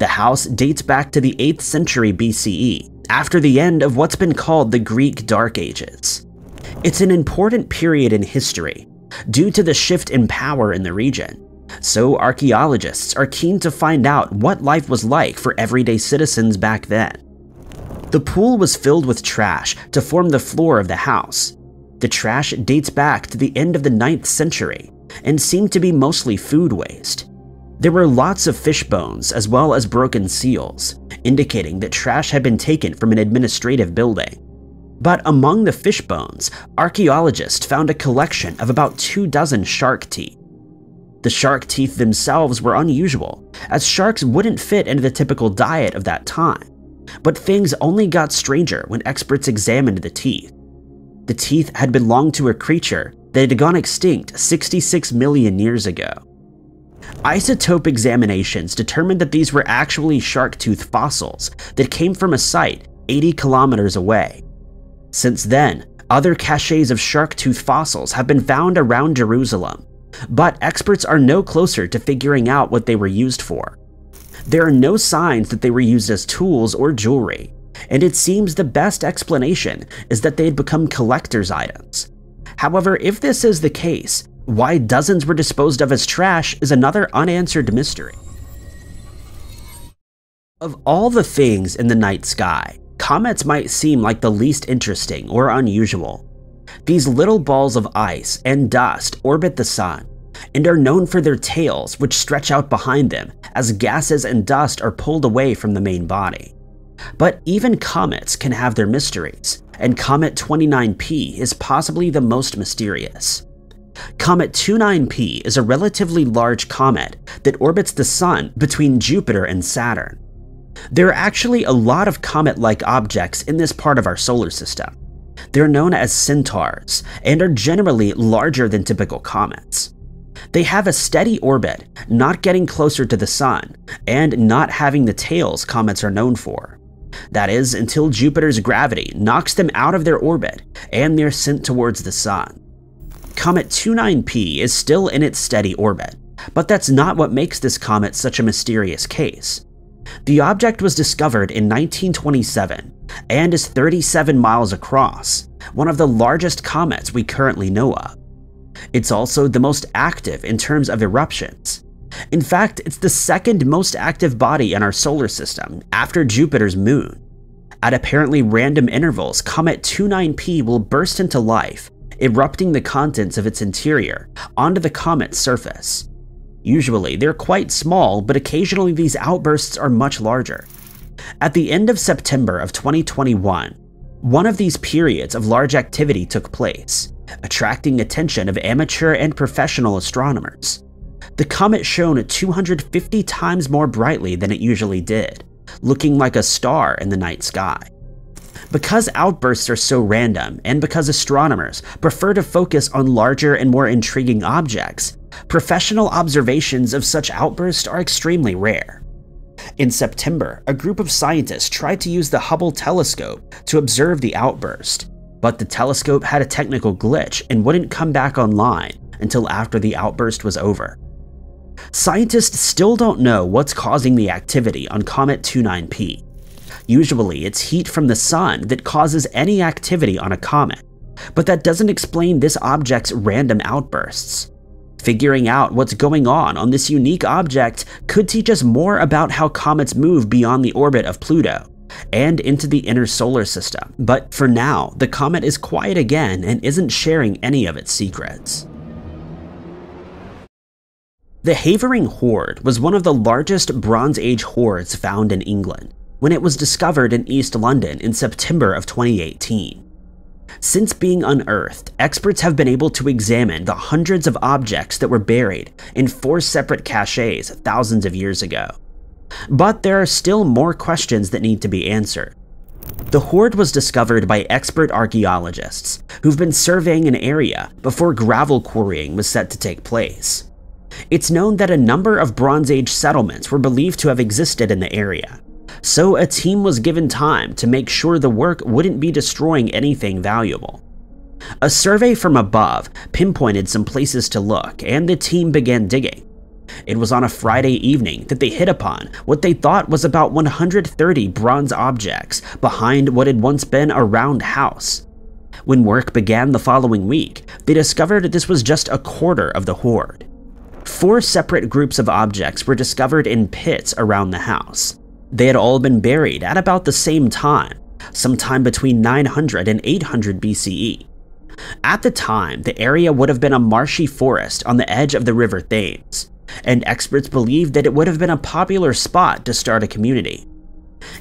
The house dates back to the eighth century B C E, after the end of what's been called the Greek Dark Ages. It's an important period in history, due to the shift in power in the region, so archaeologists are keen to find out what life was like for everyday citizens back then. The pool was filled with trash to form the floor of the house. The trash dates back to the end of the ninth century and seemed to be mostly food waste. There were lots of fish bones as well as broken seals, indicating that trash had been taken from an administrative building. But among the fish bones, archaeologists found a collection of about two dozen shark teeth. The shark teeth themselves were unusual, as sharks wouldn't fit into the typical diet of that time. But things only got stranger when experts examined the teeth. The teeth had belonged to a creature that had gone extinct sixty-six million years ago. Isotope examinations determined that these were actually shark tooth fossils that came from a site eighty kilometers away. Since then, other caches of shark tooth fossils have been found around Jerusalem, but experts are no closer to figuring out what they were used for. There are no signs that they were used as tools or jewelry, and it seems the best explanation is that they had become collector's items. However, if this is the case, why dozens were disposed of as trash is another unanswered mystery. Of all the things in the night sky, comets might seem like the least interesting or unusual. These little balls of ice and dust orbit the sun and are known for their tails, which stretch out behind them as gases and dust are pulled away from the main body. But even comets can have their mysteries, and Comet twenty-nine P is possibly the most mysterious. Comet twenty-nine P is a relatively large comet that orbits the Sun between Jupiter and Saturn. There are actually a lot of comet-like objects in this part of our solar system. They're known as centaurs and are generally larger than typical comets. They have a steady orbit, not getting closer to the Sun, and not having the tails comets are known for. That is, until Jupiter's gravity knocks them out of their orbit and they're sent towards the Sun. Comet twenty-nine P is still in its steady orbit, but that's not what makes this comet such a mysterious case. The object was discovered in nineteen twenty-seven and is thirty-seven miles across, one of the largest comets we currently know of. It's also the most active in terms of eruptions. In fact, it's the second most active body in our solar system after Jupiter's moon. At apparently random intervals, Comet twenty-nine P will burst into life, erupting the contents of its interior onto the comet's surface. Usually, they're quite small, but occasionally these outbursts are much larger. At the end of September of twenty twenty-one, one of these periods of large activity took place, attracting attention of amateur and professional astronomers. The comet shone two hundred fifty times more brightly than it usually did, looking like a star in the night sky. Because outbursts are so random, and because astronomers prefer to focus on larger and more intriguing objects, professional observations of such outbursts are extremely rare. In September, a group of scientists tried to use the Hubble telescope to observe the outburst, but the telescope had a technical glitch and wouldn't come back online until after the outburst was over. Scientists still don't know what's causing the activity on Comet twenty-nine P. Usually, it's heat from the sun that causes any activity on a comet, but that doesn't explain this object's random outbursts. Figuring out what's going on on this unique object could teach us more about how comets move beyond the orbit of Pluto and into the inner solar system. But for now, the comet is quiet again and isn't sharing any of its secrets. The Havering Hoard was one of the largest Bronze Age hoards found in England, when it was discovered in East London in September of twenty eighteen. Since being unearthed, experts have been able to examine the hundreds of objects that were buried in four separate caches thousands of years ago. But there are still more questions that need to be answered. The hoard was discovered by expert archaeologists who've been surveying an area before gravel quarrying was set to take place. It's known that a number of Bronze Age settlements were believed to have existed in the area, so a team was given time to make sure the work wouldn't be destroying anything valuable. A survey from above pinpointed some places to look, and the team began digging. It was on a Friday evening that they hit upon what they thought was about one hundred thirty bronze objects behind what had once been a round house. When work began the following week, they discovered that this was just a quarter of the hoard. Four separate groups of objects were discovered in pits around the house. They had all been buried at about the same time, sometime between nine hundred and eight hundred B C E. At the time, the area would have been a marshy forest on the edge of the River Thames, and experts believed that it would have been a popular spot to start a community.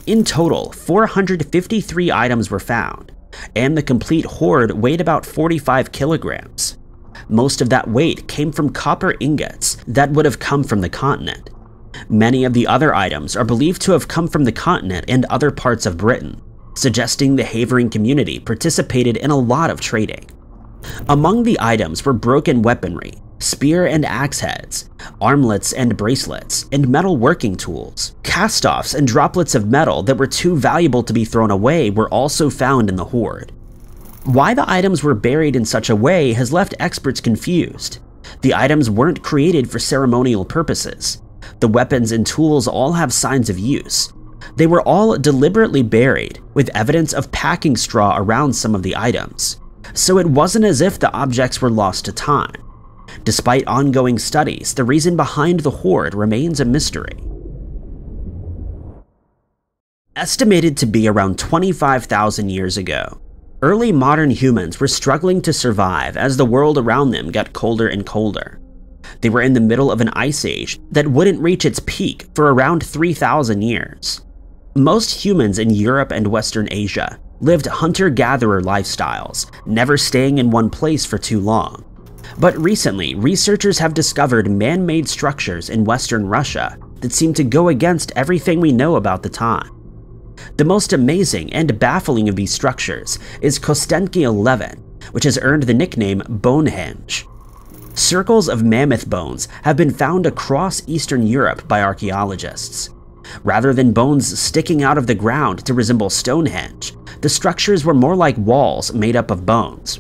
In total, four hundred fifty-three items were found, and the complete hoard weighed about forty-five kilograms. Most of that weight came from copper ingots that would have come from the continent. Many of the other items are believed to have come from the continent and other parts of Britain, suggesting the Havering community participated in a lot of trading. Among the items were broken weaponry, spear and axe heads, armlets and bracelets, and metal working tools. Cast-offs and droplets of metal that were too valuable to be thrown away were also found in the hoard. Why the items were buried in such a way has left experts confused. The items weren't created for ceremonial purposes. The weapons and tools all have signs of use. They were all deliberately buried, with evidence of packing straw around some of the items. So it wasn't as if the objects were lost to time. Despite ongoing studies, the reason behind the hoard remains a mystery. Estimated to be around twenty-five thousand years ago, early modern humans were struggling to survive as the world around them got colder and colder. They were in the middle of an ice age that wouldn't reach its peak for around three thousand years. Most humans in Europe and Western Asia lived hunter-gatherer lifestyles, never staying in one place for too long. But recently, researchers have discovered man-made structures in Western Russia that seem to go against everything we know about the time. The most amazing and baffling of these structures is Kostenki eleven, which has earned the nickname Bonehenge. Circles of mammoth bones have been found across Eastern Europe by archaeologists. Rather than bones sticking out of the ground to resemble Stonehenge, the structures were more like walls made up of bones.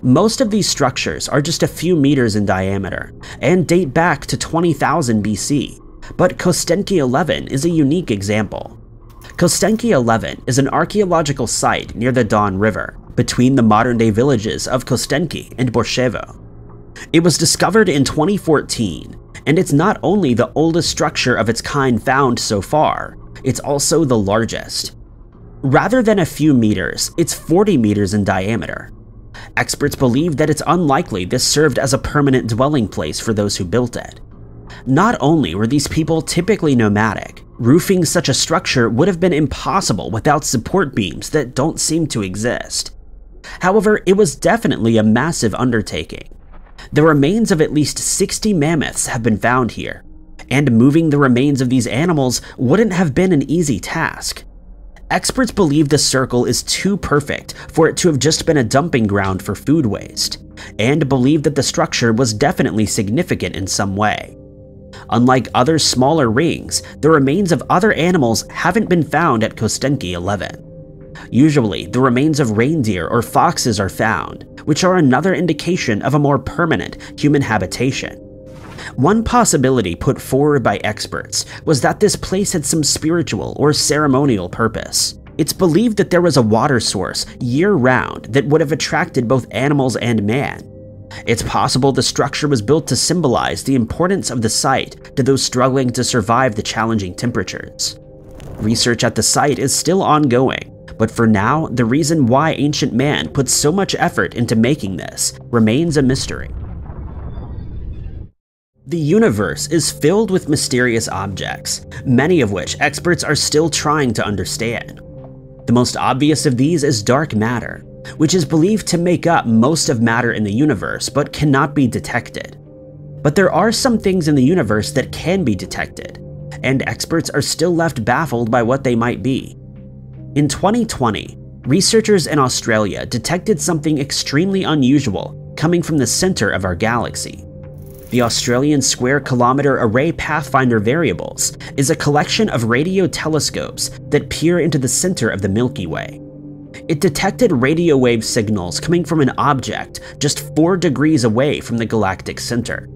Most of these structures are just a few meters in diameter and date back to twenty thousand B C, but Kostenki eleven is a unique example. Kostenki eleven is an archaeological site near the Don River, between the modern-day villages of Kostenki and Borshevo. It was discovered in twenty fourteen, and it's not only the oldest structure of its kind found so far, it's also the largest. Rather than a few meters, it's forty meters in diameter. Experts believe that it's unlikely this served as a permanent dwelling place for those who built it. Not only were these people typically nomadic, roofing such a structure would have been impossible without support beams that don't seem to exist. However, it was definitely a massive undertaking. The remains of at least sixty mammoths have been found here, and moving the remains of these animals wouldn't have been an easy task. Experts believe the circle is too perfect for it to have just been a dumping ground for food waste, and believe that the structure was definitely significant in some way. Unlike other smaller rings, the remains of other animals haven't been found at Kostenki eleven. Usually, the remains of reindeer or foxes are found, which are another indication of a more permanent human habitation. One possibility put forward by experts was that this place had some spiritual or ceremonial purpose. It's believed that there was a water source year-round that would have attracted both animals and man. It's possible the structure was built to symbolize the importance of the site to those struggling to survive the challenging temperatures. Research at the site is still ongoing, but for now, the reason why ancient man put so much effort into making this remains a mystery. The universe is filled with mysterious objects, many of which experts are still trying to understand. The most obvious of these is dark matter, which is believed to make up most of matter in the universe but cannot be detected. But there are some things in the universe that can be detected, and experts are still left baffled by what they might be. In twenty twenty, researchers in Australia detected something extremely unusual coming from the center of our galaxy. The Australian Square Kilometre Array Pathfinder Variables is a collection of radio telescopes that peer into the center of the Milky Way. It detected radio wave signals coming from an object just four degrees away from the galactic center.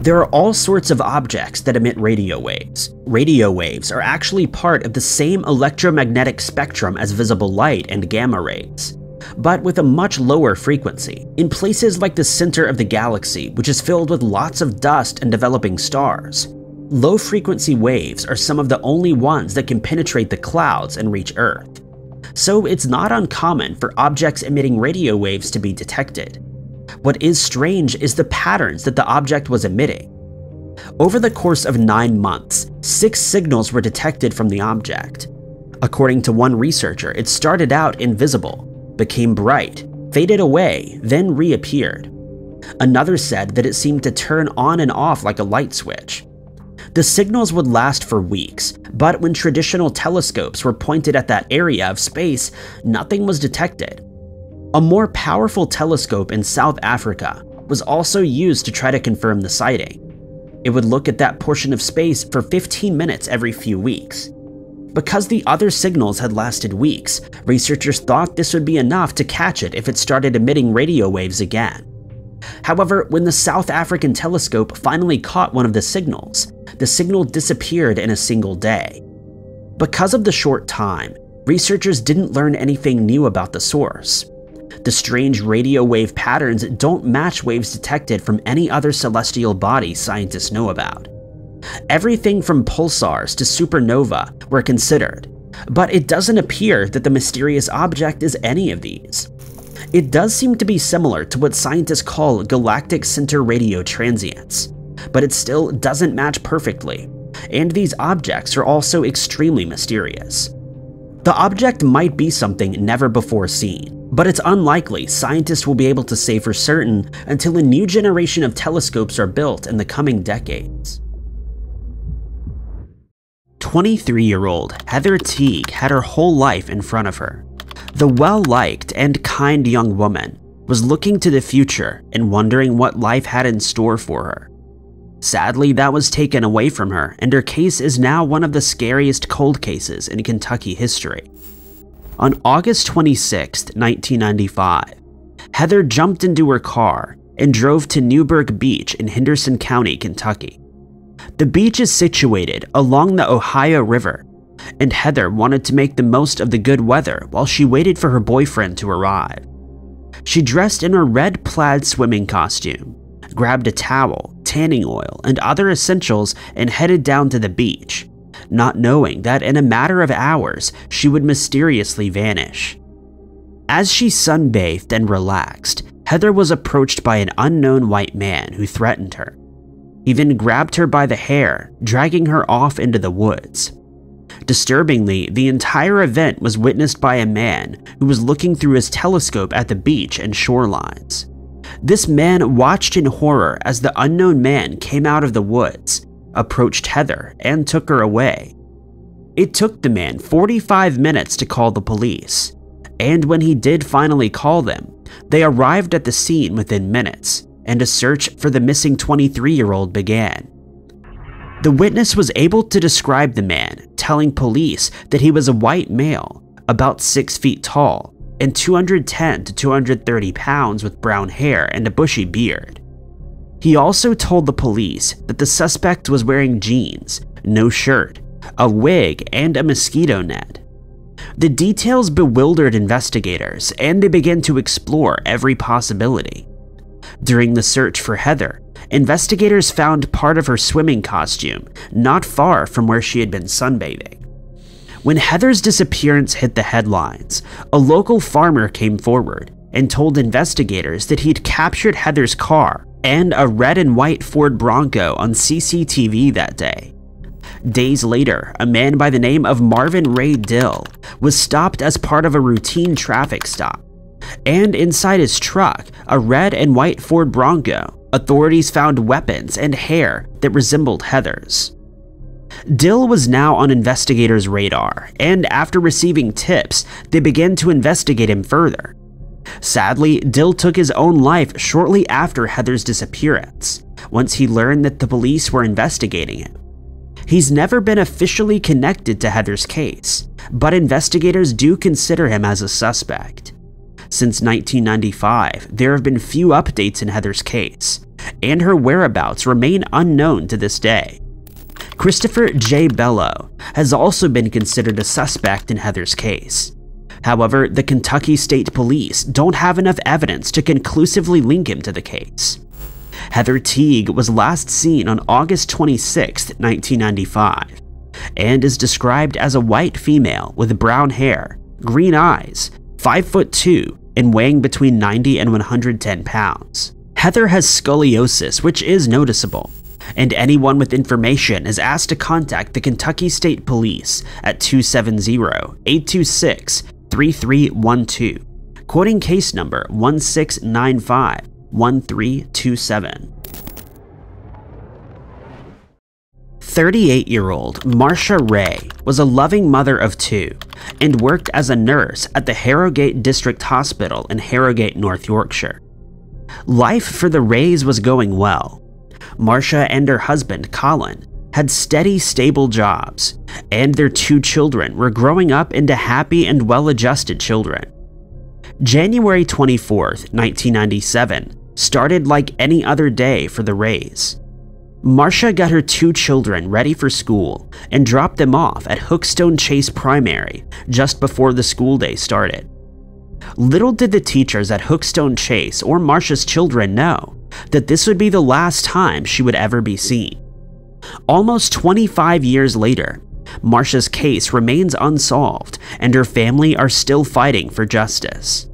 There are all sorts of objects that emit radio waves. Radio waves are actually part of the same electromagnetic spectrum as visible light and gamma rays, but with a much lower frequency. In places like the center of the galaxy, which is filled with lots of dust and developing stars, low-frequency waves are some of the only ones that can penetrate the clouds and reach Earth. So it's not uncommon for objects emitting radio waves to be detected. What is strange is the patterns that the object was emitting. Over the course of nine months, six signals were detected from the object. According to one researcher, it started out invisible, became bright, faded away, then reappeared. Another said that it seemed to turn on and off like a light switch. The signals would last for weeks, but when traditional telescopes were pointed at that area of space, nothing was detected. A more powerful telescope in South Africa was also used to try to confirm the sighting. It would look at that portion of space for fifteen minutes every few weeks. Because the other signals had lasted weeks, researchers thought this would be enough to catch it if it started emitting radio waves again. However, when the South African telescope finally caught one of the signals, the signal disappeared in a single day. Because of the short time, researchers didn't learn anything new about the source. The strange radio wave patterns don't match waves detected from any other celestial body scientists know about. Everything from pulsars to supernova were considered, but it doesn't appear that the mysterious object is any of these. It does seem to be similar to what scientists call galactic center radio transients, but it still doesn't match perfectly, and these objects are also extremely mysterious. The object might be something never before seen, but it's unlikely scientists will be able to say for certain until a new generation of telescopes are built in the coming decades. twenty-three-year-old Heather Teague had her whole life in front of her. The well-liked and kind young woman was looking to the future and wondering what life had in store for her. Sadly, that was taken away from her, and her case is now one of the scariest cold cases in Kentucky history. On August twenty-sixth, nineteen ninety-five, Heather jumped into her car and drove to Newburgh Beach in Henderson County, Kentucky. The beach is situated along the Ohio River, and Heather wanted to make the most of the good weather while she waited for her boyfriend to arrive. She dressed in her red plaid swimming costume, grabbed a towel, tanning oil, and other essentials and headed down to the beach, not knowing that in a matter of hours she would mysteriously vanish. As she sunbathed and relaxed, Heather was approached by an unknown white man who threatened her. He then grabbed her by the hair, dragging her off into the woods. Disturbingly, the entire event was witnessed by a man who was looking through his telescope at the beach and shorelines. This man watched in horror as the unknown man came out of the woods, approached Heather, and took her away. It took the man forty-five minutes to call the police, and when he did finally call them, they arrived at the scene within minutes, and a search for the missing twenty-three-year-old began. The witness was able to describe the man, telling police that he was a white male, about six feet tall, and two hundred ten to two hundred thirty pounds with brown hair and a bushy beard. He also told the police that the suspect was wearing jeans, no shirt, a wig, and a mosquito net. The details bewildered investigators, and they began to explore every possibility. During the search for Heather, investigators found part of her swimming costume not far from where she had been sunbathing. When Heather's disappearance hit the headlines, a local farmer came forward and told investigators that he'd captured Heather's car and a red and white Ford Bronco on C C T V that day. Days later, a man by the name of Marvin Ray Dill was stopped as part of a routine traffic stop, and inside his truck, a red and white Ford Bronco, authorities found weapons and hair that resembled Heather's. Dill was now on investigators' radar, and after receiving tips, they began to investigate him further. Sadly, Dill took his own life shortly after Heather's disappearance, once he learned that the police were investigating him. He's never been officially connected to Heather's case, but investigators do consider him as a suspect. Since nineteen ninety-five, there have been few updates in Heather's case, and her whereabouts remain unknown to this day. Christopher J. Bellow has also been considered a suspect in Heather's case. However, the Kentucky State Police don't have enough evidence to conclusively link him to the case. Heather Teague was last seen on August twenty-sixth, nineteen ninety-five, and is described as a white female with brown hair, green eyes, five foot two, and weighing between ninety and one hundred ten pounds. Heather has scoliosis, which is noticeable, and anyone with information is asked to contact the Kentucky State Police at two seven zero, eight two six, three three one two, quoting case number one six nine five one three two seven. thirty-eight-year-old Marsha Ray was a loving mother of two and worked as a nurse at the Harrogate District Hospital in Harrogate, North Yorkshire. Life for the Rays was going well. Marsha and her husband, Colin, had steady, stable jobs, and their two children were growing up into happy and well-adjusted children. January twenty-fourth, nineteen ninety-seven, started like any other day for the Rays. Marsha got her two children ready for school and dropped them off at Hookstone Chase Primary just before the school day started. Little did the teachers at Hookstone Chase or Marsha's children know that this would be the last time she would ever be seen. Almost twenty-five years later, Marsha's case remains unsolved, and her family are still fighting for justice.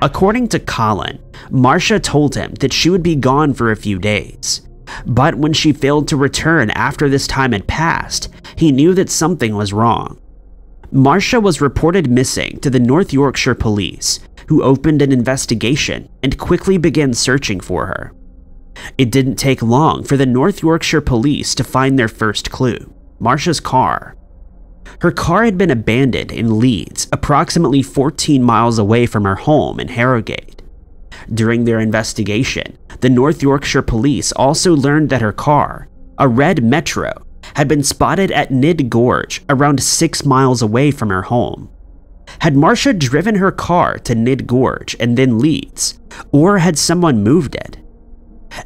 According to Colin, Marsha told him that she would be gone for a few days, but when she failed to return after this time had passed, he knew that something was wrong. Marsha was reported missing to the North Yorkshire Police, who opened an investigation and quickly began searching for her. It didn't take long for the North Yorkshire Police to find their first clue: Marsha's car. Her car had been abandoned in Leeds, approximately fourteen miles away from her home in Harrogate. During their investigation, the North Yorkshire Police also learned that her car, a red Metro, had been spotted at Nidd Gorge, around six miles away from her home. Had Marsha driven her car to Nidd Gorge and then Leeds, or had someone moved it?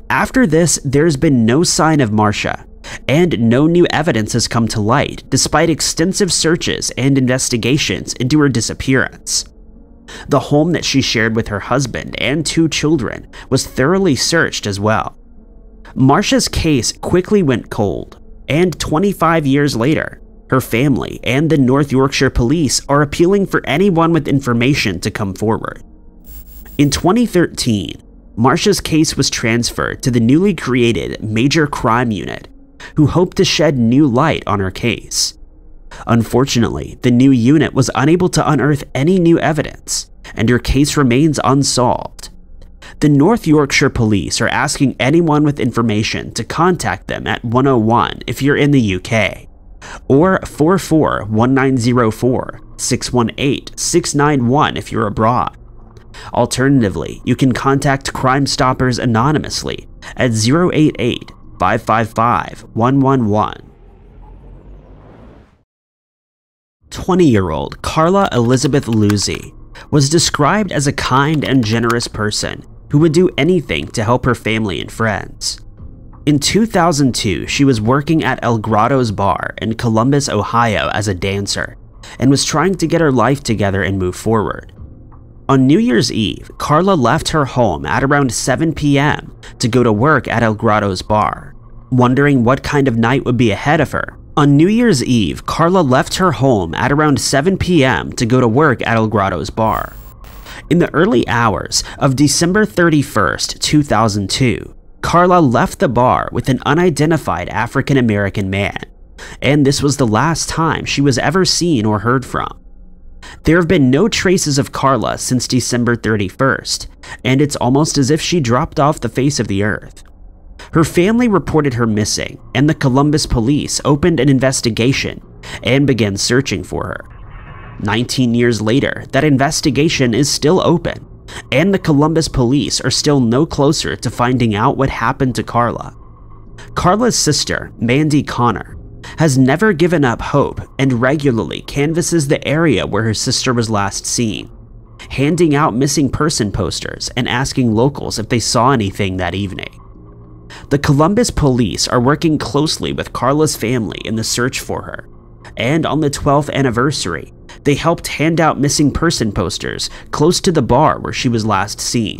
After this, there's been no sign of Marsha, and no new evidence has come to light despite extensive searches and investigations into her disappearance. The home that she shared with her husband and two children was thoroughly searched as well. Marsha's case quickly went cold, and twenty-five years later, her family and the North Yorkshire Police are appealing for anyone with information to come forward. In twenty thirteen, Marsha's case was transferred to the newly created Major Crime Unit, who hoped to shed new light on her case. Unfortunately, the new unit was unable to unearth any new evidence, and her case remains unsolved. The North Yorkshire Police are asking anyone with information to contact them at one oh one if you're in the U K, or four four one nine zero four, six one eight, six nine one if you're abroad. Alternatively, you can contact Crime Stoppers anonymously at zero eight eight, five five five, one one one. twenty-year-old Carla Elizabeth Luzzi was described as a kind and generous person who would do anything to help her family and friends. In two thousand two, she was working at El Grotto's Bar in Columbus, Ohio as a dancer, and was trying to get her life together and move forward. On New Year's Eve, Carla left her home at around seven p m to go to work at El Grotto's Bar. Wondering what kind of night would be ahead of her, On New Year's Eve, Carla left her home at around seven p m to go to work at El Grotto's bar. In the early hours of December thirty-first, two thousand two, Carla left the bar with an unidentified African-American man, and this was the last time she was ever seen or heard from. There have been no traces of Carla since December thirty-first, and it's almost as if she dropped off the face of the earth. Her family reported her missing, and the Columbus police opened an investigation and began searching for her. nineteen years later, that investigation is still open, and the Columbus police are still no closer to finding out what happened to Carla. Carla's sister, Mandy Connor, has never given up hope and regularly canvasses the area where her sister was last seen, handing out missing person posters and asking locals if they saw anything that evening. The Columbus police are working closely with Carla's family in the search for her, and on the twelfth anniversary, they helped hand out missing person posters close to the bar where she was last seen.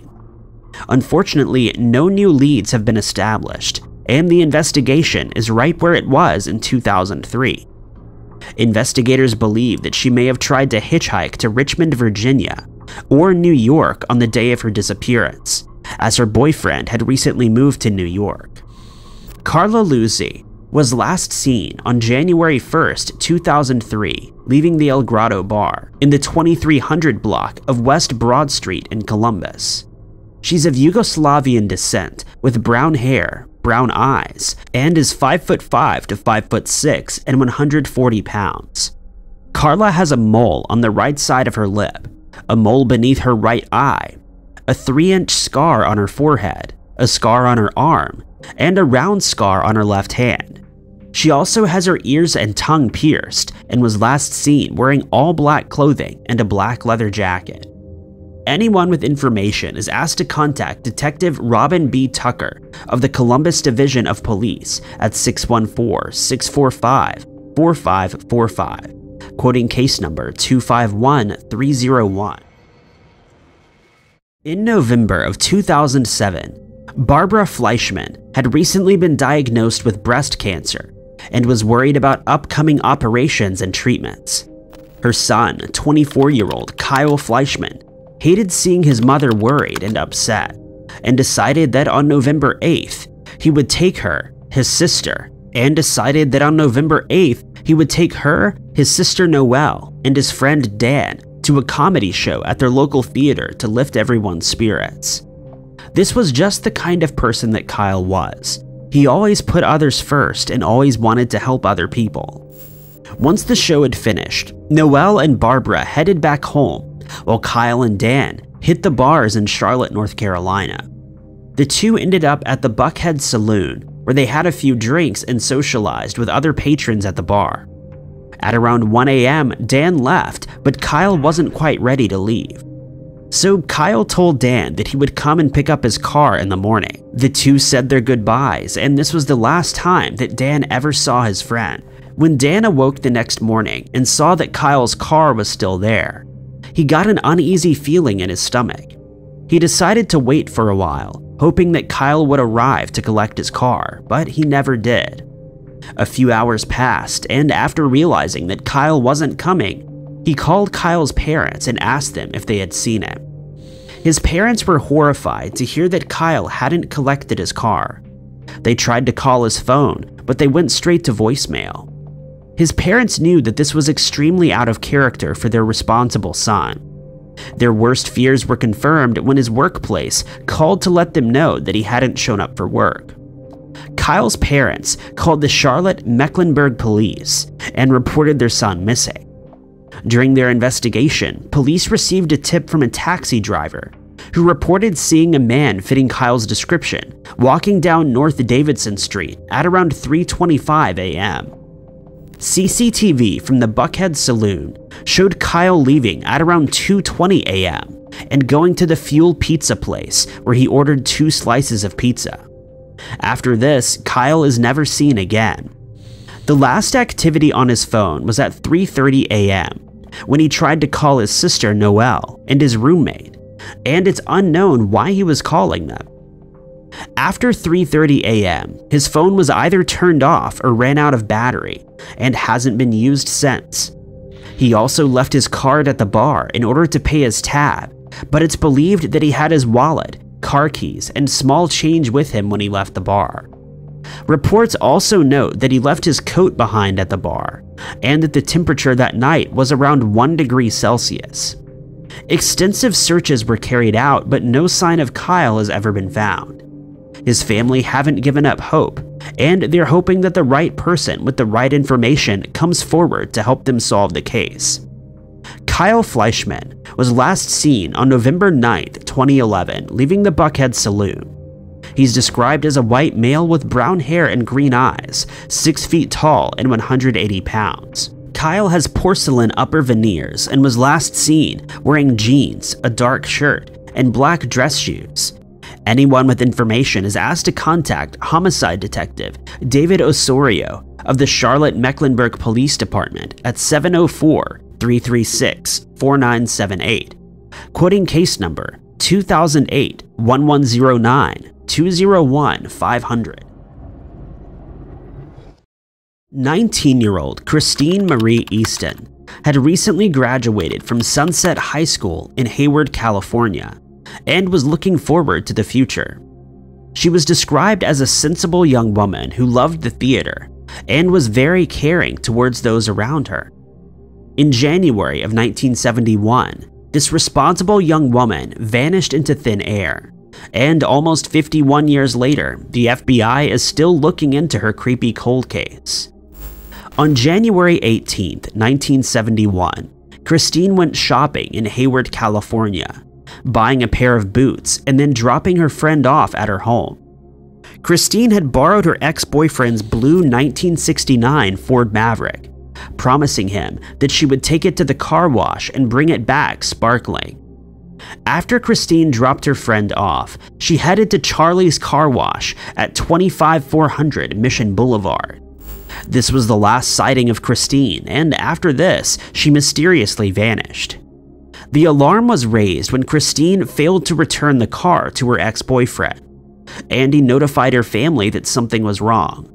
Unfortunately, no new leads have been established, and the investigation is right where it was in two thousand three. Investigators believe that she may have tried to hitchhike to Richmond, Virginia, or New York on the day of her disappearance, as her boyfriend had recently moved to New York. Carla Luzzi was last seen on January first, two thousand three, leaving the El Grotto bar in the twenty-three hundred block of West Broad Street in Columbus. She's of Yugoslavian descent with brown hair, brown eyes, and is five foot five to five foot six and one hundred forty pounds. Carla has a mole on the right side of her lip, a mole beneath her right eye, a three inch scar on her forehead, a scar on her arm, and a round scar on her left hand. She also has her ears and tongue pierced and was last seen wearing all black clothing and a black leather jacket. Anyone with information is asked to contact Detective Robin B. Tucker of the Columbus Division of Police at six one four, six four five, four five four five, quoting case number two five one three zero one. In November of two thousand seven, Barbara Fleischman had recently been diagnosed with breast cancer and was worried about upcoming operations and treatments. Her son, twenty-four-year-old Kyle Fleischman, hated seeing his mother worried and upset, and decided that on November eighth, he would take her, his sister, and decided that on November eighth, he would take her, his sister Noelle, and his friend Dan to a comedy show at their local theater to lift everyone's spirits. This was just the kind of person that Kyle was. He always put others first and always wanted to help other people. Once the show had finished, Noelle and Barbara headed back home, while Kyle and Dan hit the bars in Charlotte, North Carolina. The two ended up at the Buckhead Saloon, where they had a few drinks and socialized with other patrons at the bar. At around one a m, Dan left, but Kyle wasn't quite ready to leave. So Kyle told Dan that he would come and pick up his car in the morning. The two said their goodbyes, and this was the last time that Dan ever saw his friend. When Dan awoke the next morning and saw that Kyle's car was still there, he got an uneasy feeling in his stomach. He decided to wait for a while, hoping that Kyle would arrive to collect his car, but he never did. A few hours passed, and after realizing that Kyle wasn't coming, he called Kyle's parents and asked them if they had seen him. His parents were horrified to hear that Kyle hadn't collected his car. They tried to call his phone, but they went straight to voicemail. His parents knew that this was extremely out of character for their responsible son. Their worst fears were confirmed when his workplace called to let them know that he hadn't shown up for work. Kyle's parents called the Charlotte-Mecklenburg Police and reported their son missing. During their investigation, police received a tip from a taxi driver who reported seeing a man fitting Kyle's description walking down North Davidson Street at around three twenty-five a m C C T V from the Buckhead Saloon showed Kyle leaving at around two twenty a m and going to the Fuel Pizza place where he ordered two slices of pizza. After this, Kyle is never seen again. The last activity on his phone was at three thirty a m when he tried to call his sister Noelle and his roommate, and it's unknown why he was calling them. After three thirty a m, his phone was either turned off or ran out of battery, and hasn't been used since. He also left his card at the bar in order to pay his tab, but it's believed that he had his wallet, car keys, and small change with him when he left the bar. Reports also note that he left his coat behind at the bar, and that the temperature that night was around one degree Celsius. Extensive searches were carried out, but no sign of Kyle has ever been found. His family haven't given up hope, and they're hoping that the right person with the right information comes forward to help them solve the case. Kyle Fleischman was last seen on November ninth, twenty eleven, leaving the Buckhead Saloon. He's described as a white male with brown hair and green eyes, six feet tall and one hundred eighty pounds. Kyle has porcelain upper veneers and was last seen wearing jeans, a dark shirt, and black dress shoes. Anyone with information is asked to contact homicide detective David Osorio of the Charlotte-Mecklenburg Police Department at seven oh four, three three six, four nine seven eight, quoting case number two thousand eight, one one zero nine, two zero one, five hundred. nineteen-year-old Christine Marie Easton had recently graduated from Sunset High School in Hayward, California, and was looking forward to the future. She was described as a sensible young woman who loved the theater and was very caring towards those around her. In January of nineteen seventy-one, this responsible young woman vanished into thin air, and almost fifty-one years later, the F B I is still looking into her creepy cold case. On January eighteenth, nineteen seventy-one, Christine went shopping in Hayward, California, buying a pair of boots and then dropping her friend off at her home. Christine had borrowed her ex-boyfriend's blue nineteen sixty-nine Ford Maverick, promising him that she would take it to the car wash and bring it back sparkling. After Christine dropped her friend off, she headed to Charlie's Car Wash at twenty-five four hundred Mission Boulevard. This was the last sighting of Christine, and after this, she mysteriously vanished. The alarm was raised when Christine failed to return the car to her ex-boyfriend, and he notified her family that something was wrong.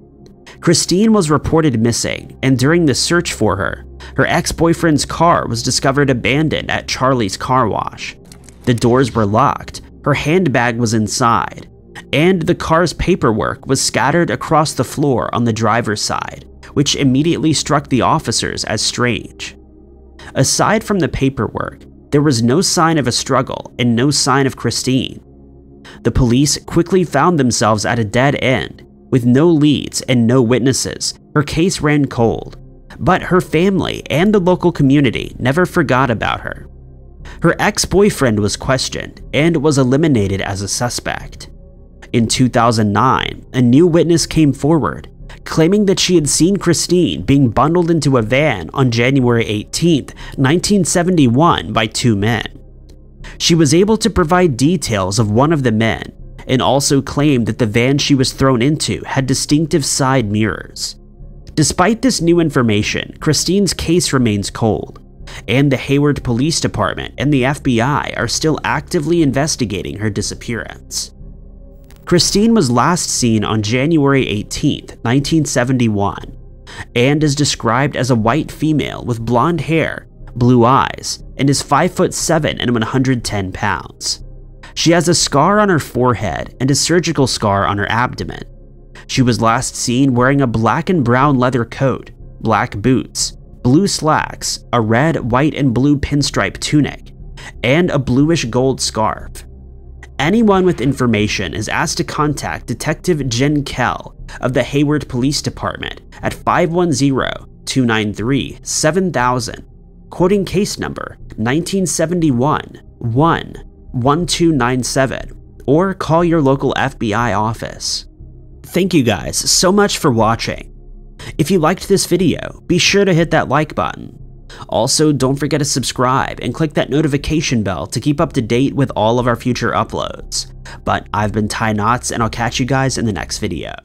Christine was reported missing, and during the search for her, her ex-boyfriend's car was discovered abandoned at Charlie's Car Wash. The doors were locked, her handbag was inside, and the car's paperwork was scattered across the floor on the driver's side, which immediately struck the officers as strange. Aside from the paperwork, there was no sign of a struggle and no sign of Christine. The police quickly found themselves at a dead end. With no leads and no witnesses, her case ran cold, but her family and the local community never forgot about her. Her ex-boyfriend was questioned and was eliminated as a suspect. In two thousand nine, a new witness came forward, claiming that she had seen Christine being bundled into a van on January eighteenth, nineteen seventy-one by two men. She was able to provide details of one of the men and also claimed that the van she was thrown into had distinctive side mirrors. Despite this new information, Christine's case remains cold, and the Hayward Police Department and the F B I are still actively investigating her disappearance. Christine was last seen on January eighteenth, nineteen seventy-one, and is described as a white female with blonde hair, blue eyes, and is five foot seven and one hundred ten pounds. She has a scar on her forehead and a surgical scar on her abdomen. She was last seen wearing a black and brown leather coat, black boots, blue slacks, a red, white, and blue pinstripe tunic, and a bluish gold scarf. Anyone with information is asked to contact Detective Jen Kell of the Hayward Police Department at five one zero, two nine three, seven thousand, quoting case number nineteen seventy-one, one, one two nine seven, or call your local F B I office. Thank you guys so much for watching. If you liked this video, be sure to hit that like button. Also, don't forget to subscribe and click that notification bell to keep up to date with all of our future uploads. But I've been Ty Knots, and I'll catch you guys in the next video.